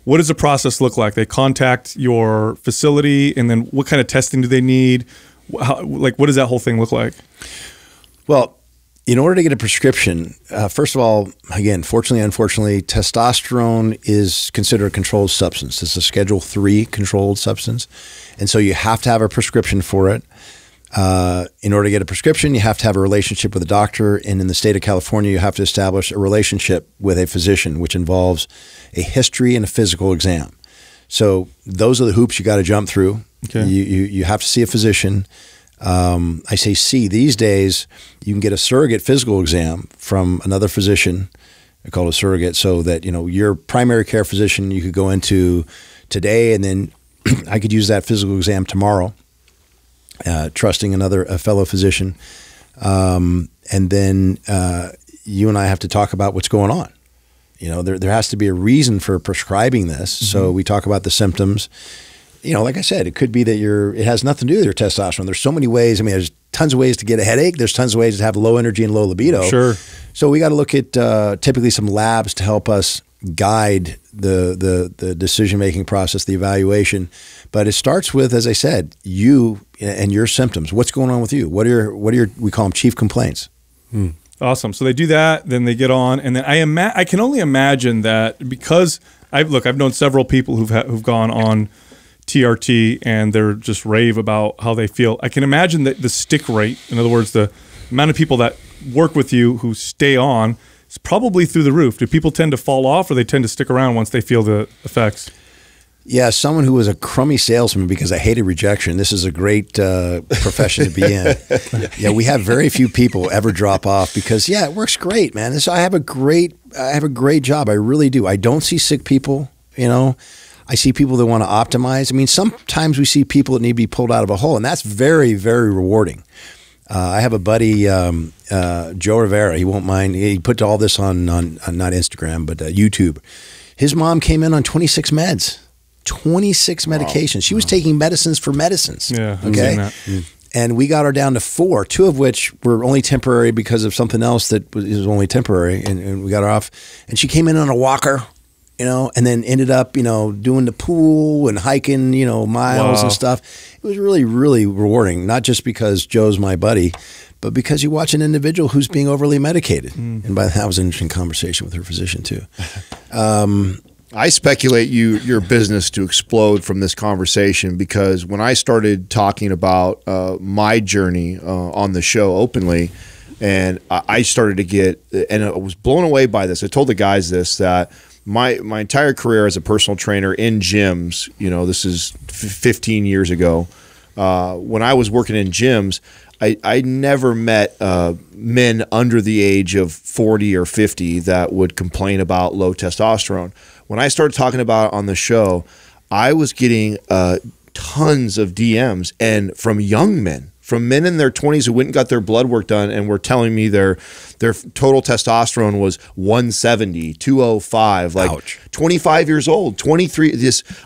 What does the process look like? They contact your facility, and then what kind of testing do they need? How, like, what does that whole thing look like? Well, in order to get a prescription, first of all, again, fortunately, unfortunately, testosterone is considered a controlled substance. It's a Schedule III controlled substance. And so you have to have a prescription for it. In order to get a prescription, you have to have a relationship with a doctor. And in the state of California, you have to establish a relationship with a physician, which involves a history and a physical exam. So those are the hoops you got to jump through. Okay. You have to see a physician. I say see. These days, you can get a surrogate physical exam from another physician. I call it a surrogate, so that, you know, your primary care physician you could go into today, and then I could use that physical exam tomorrow. Trusting a fellow physician. And then you and I have to talk about what's going on. You know, there has to be a reason for prescribing this. Mm-hmm. So we talk about the symptoms. You know, like I said, it could be that it has nothing to do with your testosterone. There's so many ways. I mean, there's tons of ways to get a headache. There's tons of ways to have low energy and low libido. Sure. So we got to look at typically some labs to help us guide the decision-making process, the evaluation. But it starts with, as I said, you and your symptoms. What's going on with you? What are your, we call them chief complaints. Hmm. Awesome. So they do that, then they get on. And then I can only imagine that, because I've known several people who've gone on TRT and they're just rave about how they feel. I can imagine that the stick rate, in other words, the amount of people that work with you who stay on, it's probably through the roof. Do people tend to fall off, or they tend to stick around once they feel the effects? Yeah, someone who was a crummy salesman because I hated rejection. This is a great profession to be in. Yeah, we have very few people ever drop off because, yeah, it works great, man. This, I have a great job. I really do. I don't see sick people, you know. I see people that want to optimize. I mean, sometimes we see people that need to be pulled out of a hole, and that's very, very rewarding. I have a buddy, Joe Rivera. He won't mind. He put all this on not Instagram, but YouTube. His mom came in on 26 meds, 26 medications. Wow. She was taking medicines for medicines. Yeah. Okay. And we got her down to 4, 2 of which were only temporary because of something else that was only temporary. And we got her off, and she came in on a walker, you know, and then ended up, you know, doing the pool and hiking, you know, miles and stuff. It was really, really rewarding. Not just because Joe's my buddy, but because you watch an individual who's being overly medicated. Mm. And by that, was an interesting conversation with her physician too. I speculate your business to explode from this conversation, because when I started talking about my journey on the show openly, and I started to get, and I was blown away by this. I told the guys this, that my entire career as a personal trainer in gyms, you know, this is 15 years ago, when I was working in gyms, I never met men under the age of 40 or 50 that would complain about low testosterone. When I started talking about it on the show, I was getting tons of DMs, and from young men, from men in their 20s who went and got their blood work done and were telling me their total testosterone was 170, 205, like, ouch. 25 years old, 23.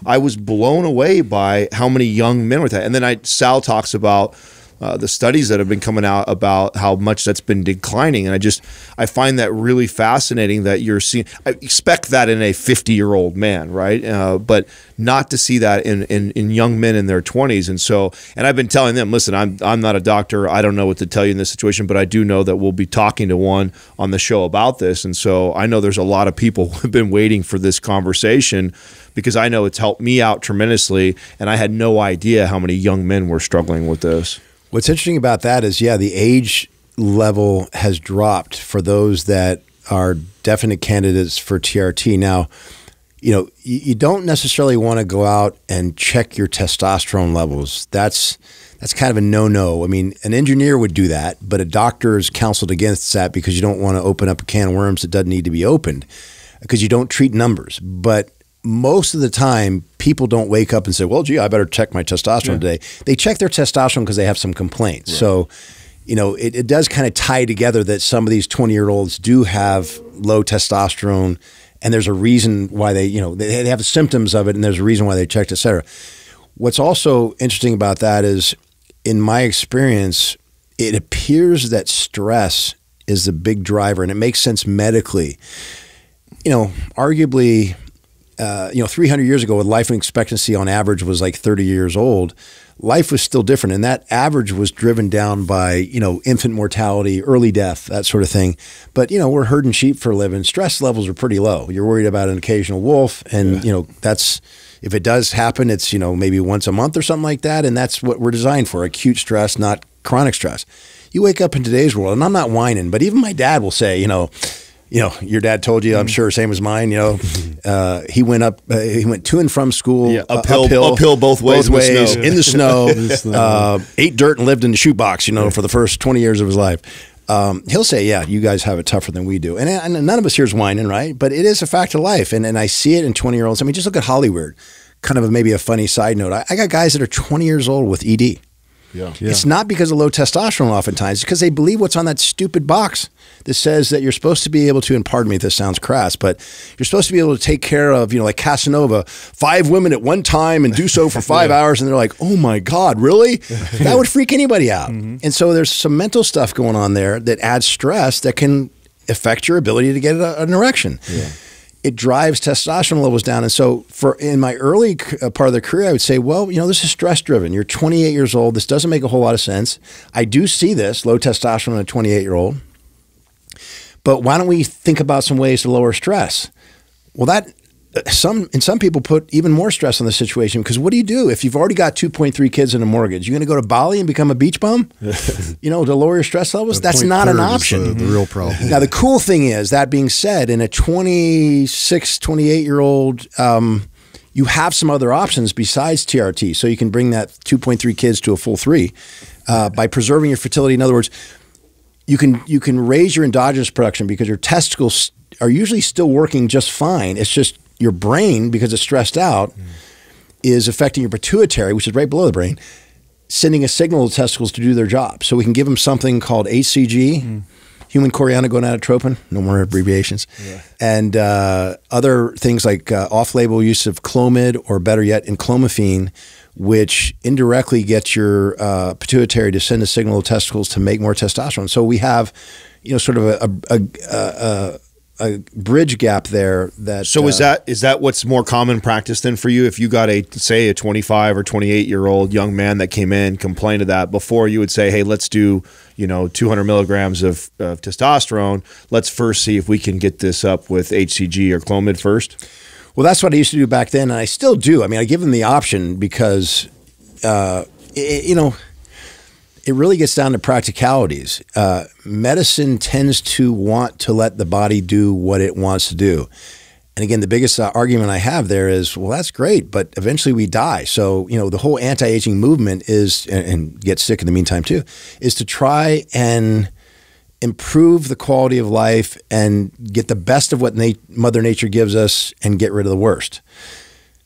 I was blown away by how many young men with that. And then Sal talks about the studies that have been coming out about how much that's been declining. And I find that really fascinating that you're seeing, I expect that in a 50-year-old man, right? But not to see that in young men in their 20s. And so, and I've been telling them, listen, I'm not a doctor. I don't know what to tell you in this situation, but I do know that we'll be talking to one on the show about this. And so I know there's a lot of people who have been waiting for this conversation, because I know it's helped me out tremendously. And I had no idea how many young men were struggling with this. What's interesting about that is, yeah, the age level has dropped for those that are definite candidates for TRT. Now, you know, you don't necessarily want to go out and check your testosterone levels. That's kind of a no-no. I mean, an engineer would do that, but a doctor is counseled against that because you don't want to open up a can of worms that doesn't need to be opened, because you don't treat numbers. But most of the time, people don't wake up and say, well, gee, I better check my testosterone today. They check their testosterone because they have some complaints. Right. So, you know, it does kind of tie together that some of these 20-year-olds do have low testosterone, and there's a reason why they, you know, they have symptoms of it, and there's a reason why they checked, et cetera. What's also interesting about that is, in my experience, it appears that stress is the big driver, and it makes sense medically. You know, arguably, you know, 300 years ago, with life expectancy on average was like 30 years old, life was still different. And that average was driven down by, you know, infant mortality, early death, that sort of thing. But, you know, we're herding sheep for a living. Stress levels are pretty low. You're worried about an occasional wolf. And, you know, that's, if it does happen, it's, you know, maybe once a month or something like that. And that's what we're designed for, acute stress, not chronic stress. You wake up in today's world, and I'm not whining, but even my dad will say, you know, your dad told you, I'm sure, same as mine, you know, he went to and from school, uphill both ways in the snow, ate dirt and lived in the shoebox, you know, for the first 20 years of his life. He'll say, yeah, you guys have it tougher than we do. And none of us here is whining, right? But it is a fact of life. And I see it in 20-year-olds. I mean, just look at Hollywood, kind of maybe a funny side note. I got guys that are 20 years old with ED. Yeah. It's not because of low testosterone oftentimes, it's because they believe what's on that stupid box that says that you're supposed to be able to, and pardon me if this sounds crass, but you're supposed to be able to take care of, you know, like Casanova, 5 women at one time and do so for five hours. And they're like, oh my God, really? That would freak anybody out. And so there's some mental stuff going on there that adds stress that can affect your ability to get an erection. It drives testosterone levels down. And so in my early part of the career, I would say, well, you know, this is stress driven. You're 28 years old. This doesn't make a whole lot of sense. I do see this, low testosterone in a 28-year-old. But why don't we think about some ways to lower stress? Well, that some people put even more stress on the situation, because what do you do if you've already got 2.3 kids and a mortgage? You're going to go to Bali and become a beach bum, you know, to lower your stress levels? That's not an option. The real problem. Now, the cool thing is, that being said, in a 26, 28-year-old, you have some other options besides TRT. So you can bring that 2.3 kids to a full 3 by preserving your fertility. In other words, you can raise your endogenous production, because your testicles are usually still working just fine. It's just your brain, because it's stressed out, is affecting your pituitary, which is right below the brain, sending a signal to testicles to do their job. So we can give them something called HCG, human chorionic gonadotropin, no more abbreviations, and other things like off-label use of Clomid, or better yet, enclomiphene, which indirectly gets your pituitary to send a signal to testicles to make more testosterone. So we have, you know, sort of a bridge gap there. That so is that what's more common practice then for you? If you got a, say, a 25 or 28-year-old young man that came in, complained of that, before you would say, hey, let's do, you know, 200 milligrams of testosterone. Let's first see if we can get this up with HCG or Clomid first. Well, that's what I used to do back then, and I still do. I mean, I give them the option, because you know, it really gets down to practicalities. Medicine tends to want to let the body do what it wants to do. And again, the biggest argument I have there is, well, that's great, but eventually we die. So, you know, the whole anti-aging movement is, and get sick in the meantime too, is to try and improve the quality of life and get the best of what Mother Nature gives us and get rid of the worst.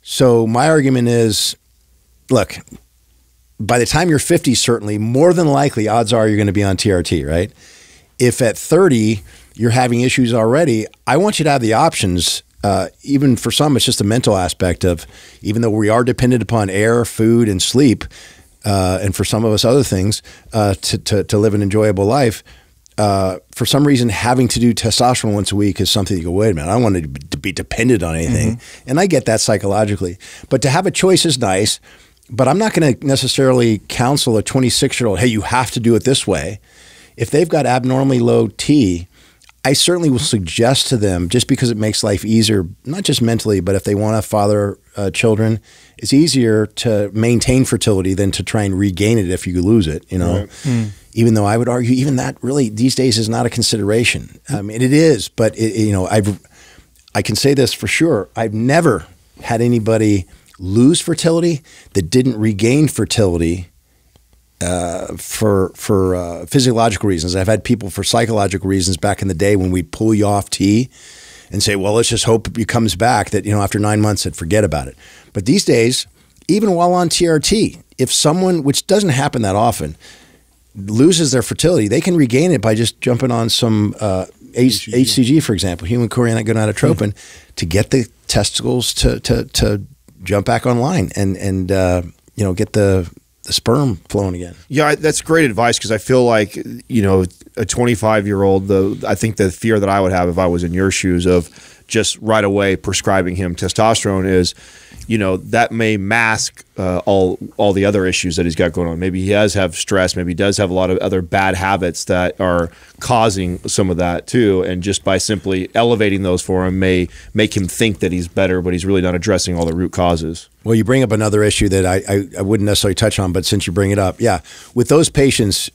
So my argument is, look, by the time you're 50, certainly, more than likely, odds are you're going to be on TRT, right? If at 30, you're having issues already, I want you to have the options. Even for some, it's just the mental aspect of, even though we are dependent upon air, food, and sleep, and for some of us other things, to live an enjoyable life, for some reason having to do testosterone once a week is something you go, wait a minute, I don't want to be dependent on anything. Mm-hmm. And I get that psychologically. But to have a choice is nice, but I'm not going to necessarily counsel a 26-year-old, hey, you have to do it this way. If they've got abnormally low T, I certainly will suggest to them, just because it makes life easier, not just mentally, but if they want to father children, it's easier to maintain fertility than to try and regain it if you lose it, you know? Right. Mm. Even though I would argue even that really these days is not a consideration. I mean, it is, but it, you know, I can say this for sure. I've never had anybody lose fertility that didn't regain fertility for physiological reasons. I've had people for psychological reasons back in the day when we pull you off T and say, well, let's just hope it comes back, that, you know, after 9 months that forget about it. But these days, even while on TRT, if someone, which doesn't happen that often, loses their fertility, they can regain it by just jumping on some HCG, for example, human chorionic gonadotropin, to get the testicles to jump back online and you know, get the sperm flowing again. Yeah, that's great advice, because I feel like, you know, a 25-year-old, I think the fear that I would have if I was in your shoes of just right away prescribing him testosterone is, you know, that may mask all the other issues that he's got going on. Maybe he does have stress. Maybe he does have a lot of other bad habits that are causing some of that too. And just by simply elevating those for him may make him think that he's better, but he's really not addressing all the root causes. Well, you bring up another issue that I wouldn't necessarily touch on, but since you bring it up, yeah. With those patients,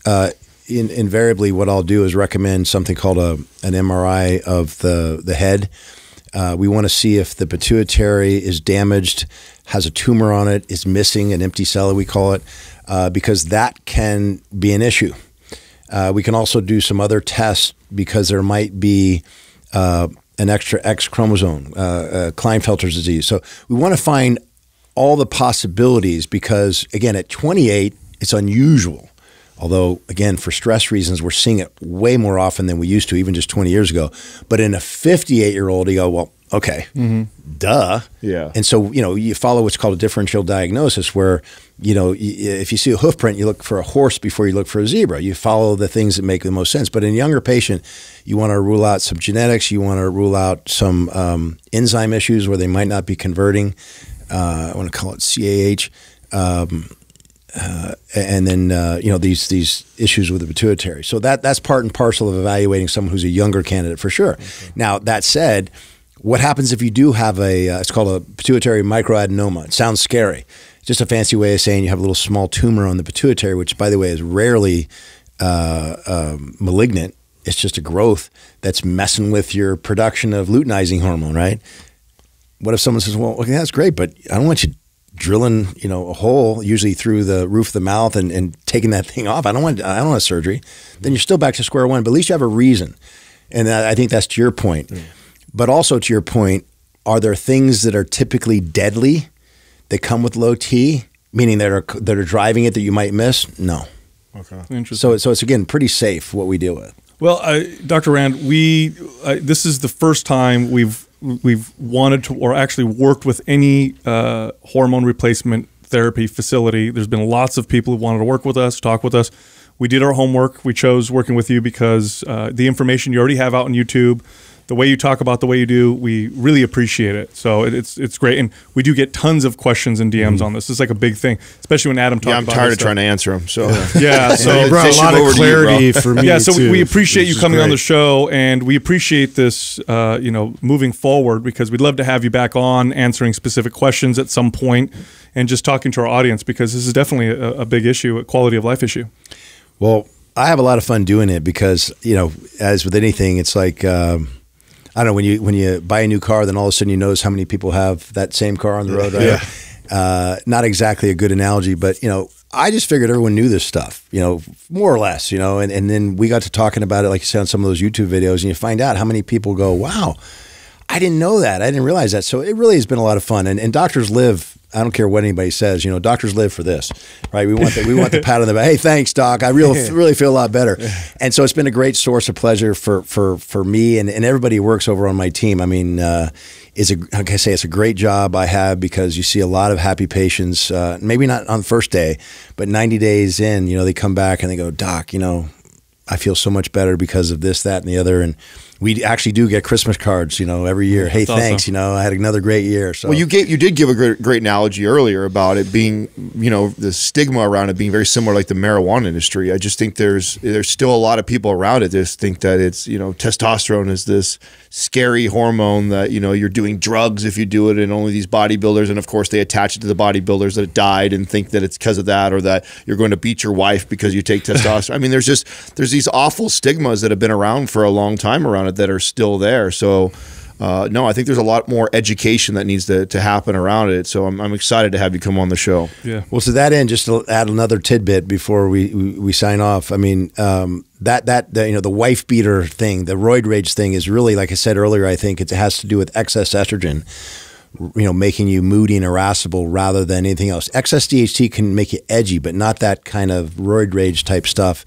invariably what I'll do is recommend something called an MRI of the head. We want to see if the pituitary is damaged, has a tumor on it, is missing an empty cell, we call it, because that can be an issue. We can also do some other tests because there might be an extra X chromosome, Klinefelter's disease. So we want to find all the possibilities because, again, at 28, it's unusual. Although, again, for stress reasons, we're seeing it way more often than we used to, even just 20 years ago. But in a 58-year-old, you go, well, okay, duh. Yeah. And so, you know, you follow what's called a differential diagnosis where, you know, if you see a hoof print, you look for a horse before you look for a zebra. You follow the things that make the most sense. But in a younger patient, you want to rule out some genetics. You want to rule out some enzyme issues where they might not be converting. I want to call it CAH. And then, you know, these issues with the pituitary. So that's part and parcel of evaluating someone who's a younger candidate for sure. Okay. Now, that said, what happens if you do have a, it's called a pituitary microadenoma. It sounds scary. It's just a fancy way of saying you have a little small tumor on the pituitary, which, by the way, is rarely malignant. It's just a growth that's messing with your production of luteinizing hormone, right? What if someone says, well, okay, that's great, but I don't want you drilling, you know, a hole usually through the roof of the mouth and taking that thing off. I don't want surgery. Then you're still back to square one, but at least you have a reason. And I think that's to your point. Mm. But also to your point, are there things that are typically deadly that come with low T, meaning that are driving it that you might miss? No. Okay. Interesting. So it's, again, pretty safe what we deal with. Well, Dr. Rand, this is the first time we've wanted to, or actually worked with any hormone replacement therapy facility. There's been lots of people who wanted to work with us, talk with us. We did our homework. We chose working with you because the information you already have out on YouTube, the way you talk about the way you do, we really appreciate it. So it's great. And we do get tons of questions and DMs on this. It's like a big thing, especially when Adam talks about it. Yeah, I'm tired of trying to answer them. So yeah, so you brought a lot of clarity for me. Yeah, so we appreciate you coming on the show, and we appreciate this, you know, moving forward, because we'd love to have you back on answering specific questions at some point and just talking to our audience, because this is definitely a big issue, a quality of life issue. Well, I have a lot of fun doing it because, you know, as with anything, it's like, I don't know, when you buy a new car, then all of a sudden you notice how many people have that same car on the road, right? Yeah. Not exactly a good analogy, but, you know, I just figured everyone knew this stuff, you know, more or less, you know, and then we got to talking about it, like you said, on some of those YouTube videos, and you find out how many people go, wow, I didn't know that. I didn't realize that. So it really has been a lot of fun. And doctors live, I don't care what anybody says, you know, doctors live for this, right? We want the pat on the back. Hey, thanks, doc. I really feel a lot better. And so it's been a great source of pleasure for me and everybody who works over on my team. I mean, like I say, it's a great job I have because you see a lot of happy patients, maybe not on the first day, but 90 days in, you know, they come back and they go, doc, you know, I feel so much better because of this, that, and the other. And we actually do get Christmas cards, you know, every year. Hey, that's thanks, awesome. You know, I had another great year. So. Well, you did give a great analogy earlier about it being, you know, the stigma around it being very similar like the marijuana industry. I just think there's still a lot of people around it that just think that it's, you know, testosterone is this scary hormone that, you know, you're doing drugs if you do it, and only these bodybuilders, and of course they attach it to the bodybuilders that died and think that it's because of that, or that you're going to beat your wife because you take testosterone. I mean, there's these awful stigmas that have been around for a long time around it that are still there. So no, I think there's a lot more education that needs to happen around it. So I'm excited to have you come on the show. Yeah. Well, to that end, just to add another tidbit before we sign off. I mean, you know, the wife beater thing, the roid rage thing is really, like I said earlier, I think it has to do with excess estrogen, you know, making you moody and irascible rather than anything else. Excess DHT can make you edgy, but not that kind of roid rage type stuff.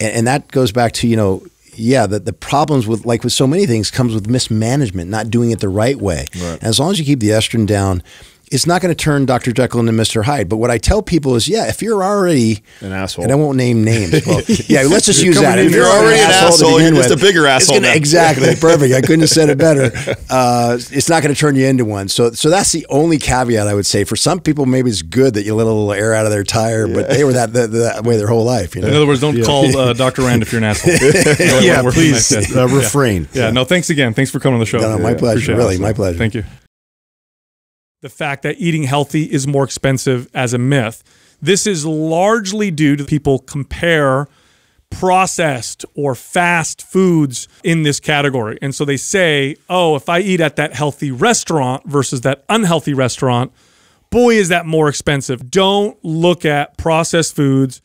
And that goes back to, you know, yeah, the problems with, like with so many things, comes with mismanagement, not doing it the right way. Right. And as long as you keep the estrogen down, it's not going to turn Dr. Jekyll into Mr. Hyde. But what I tell people is, yeah, if you're already an asshole, and I won't name names. Well, yeah, let's just use that. If you're already an asshole, you're just a bigger asshole. Exactly. Perfect. I couldn't have said it better. It's not going to turn you into one. So that's the only caveat I would say. For some people, maybe it's good that you let a little air out of their tire, yeah. But they were that way their whole life. You know? In other words, don't call Dr. Rand if you're an asshole. Yeah, please refrain. Yeah. No, thanks again. Thanks for coming on the show. No, my pleasure. Really, my pleasure. Thank you. The fact that eating healthy is more expensive as a myth. This is largely due to people compare processed or fast foods in this category. And so they say, oh, if I eat at that healthy restaurant versus that unhealthy restaurant, boy, is that more expensive. Don't look at processed foods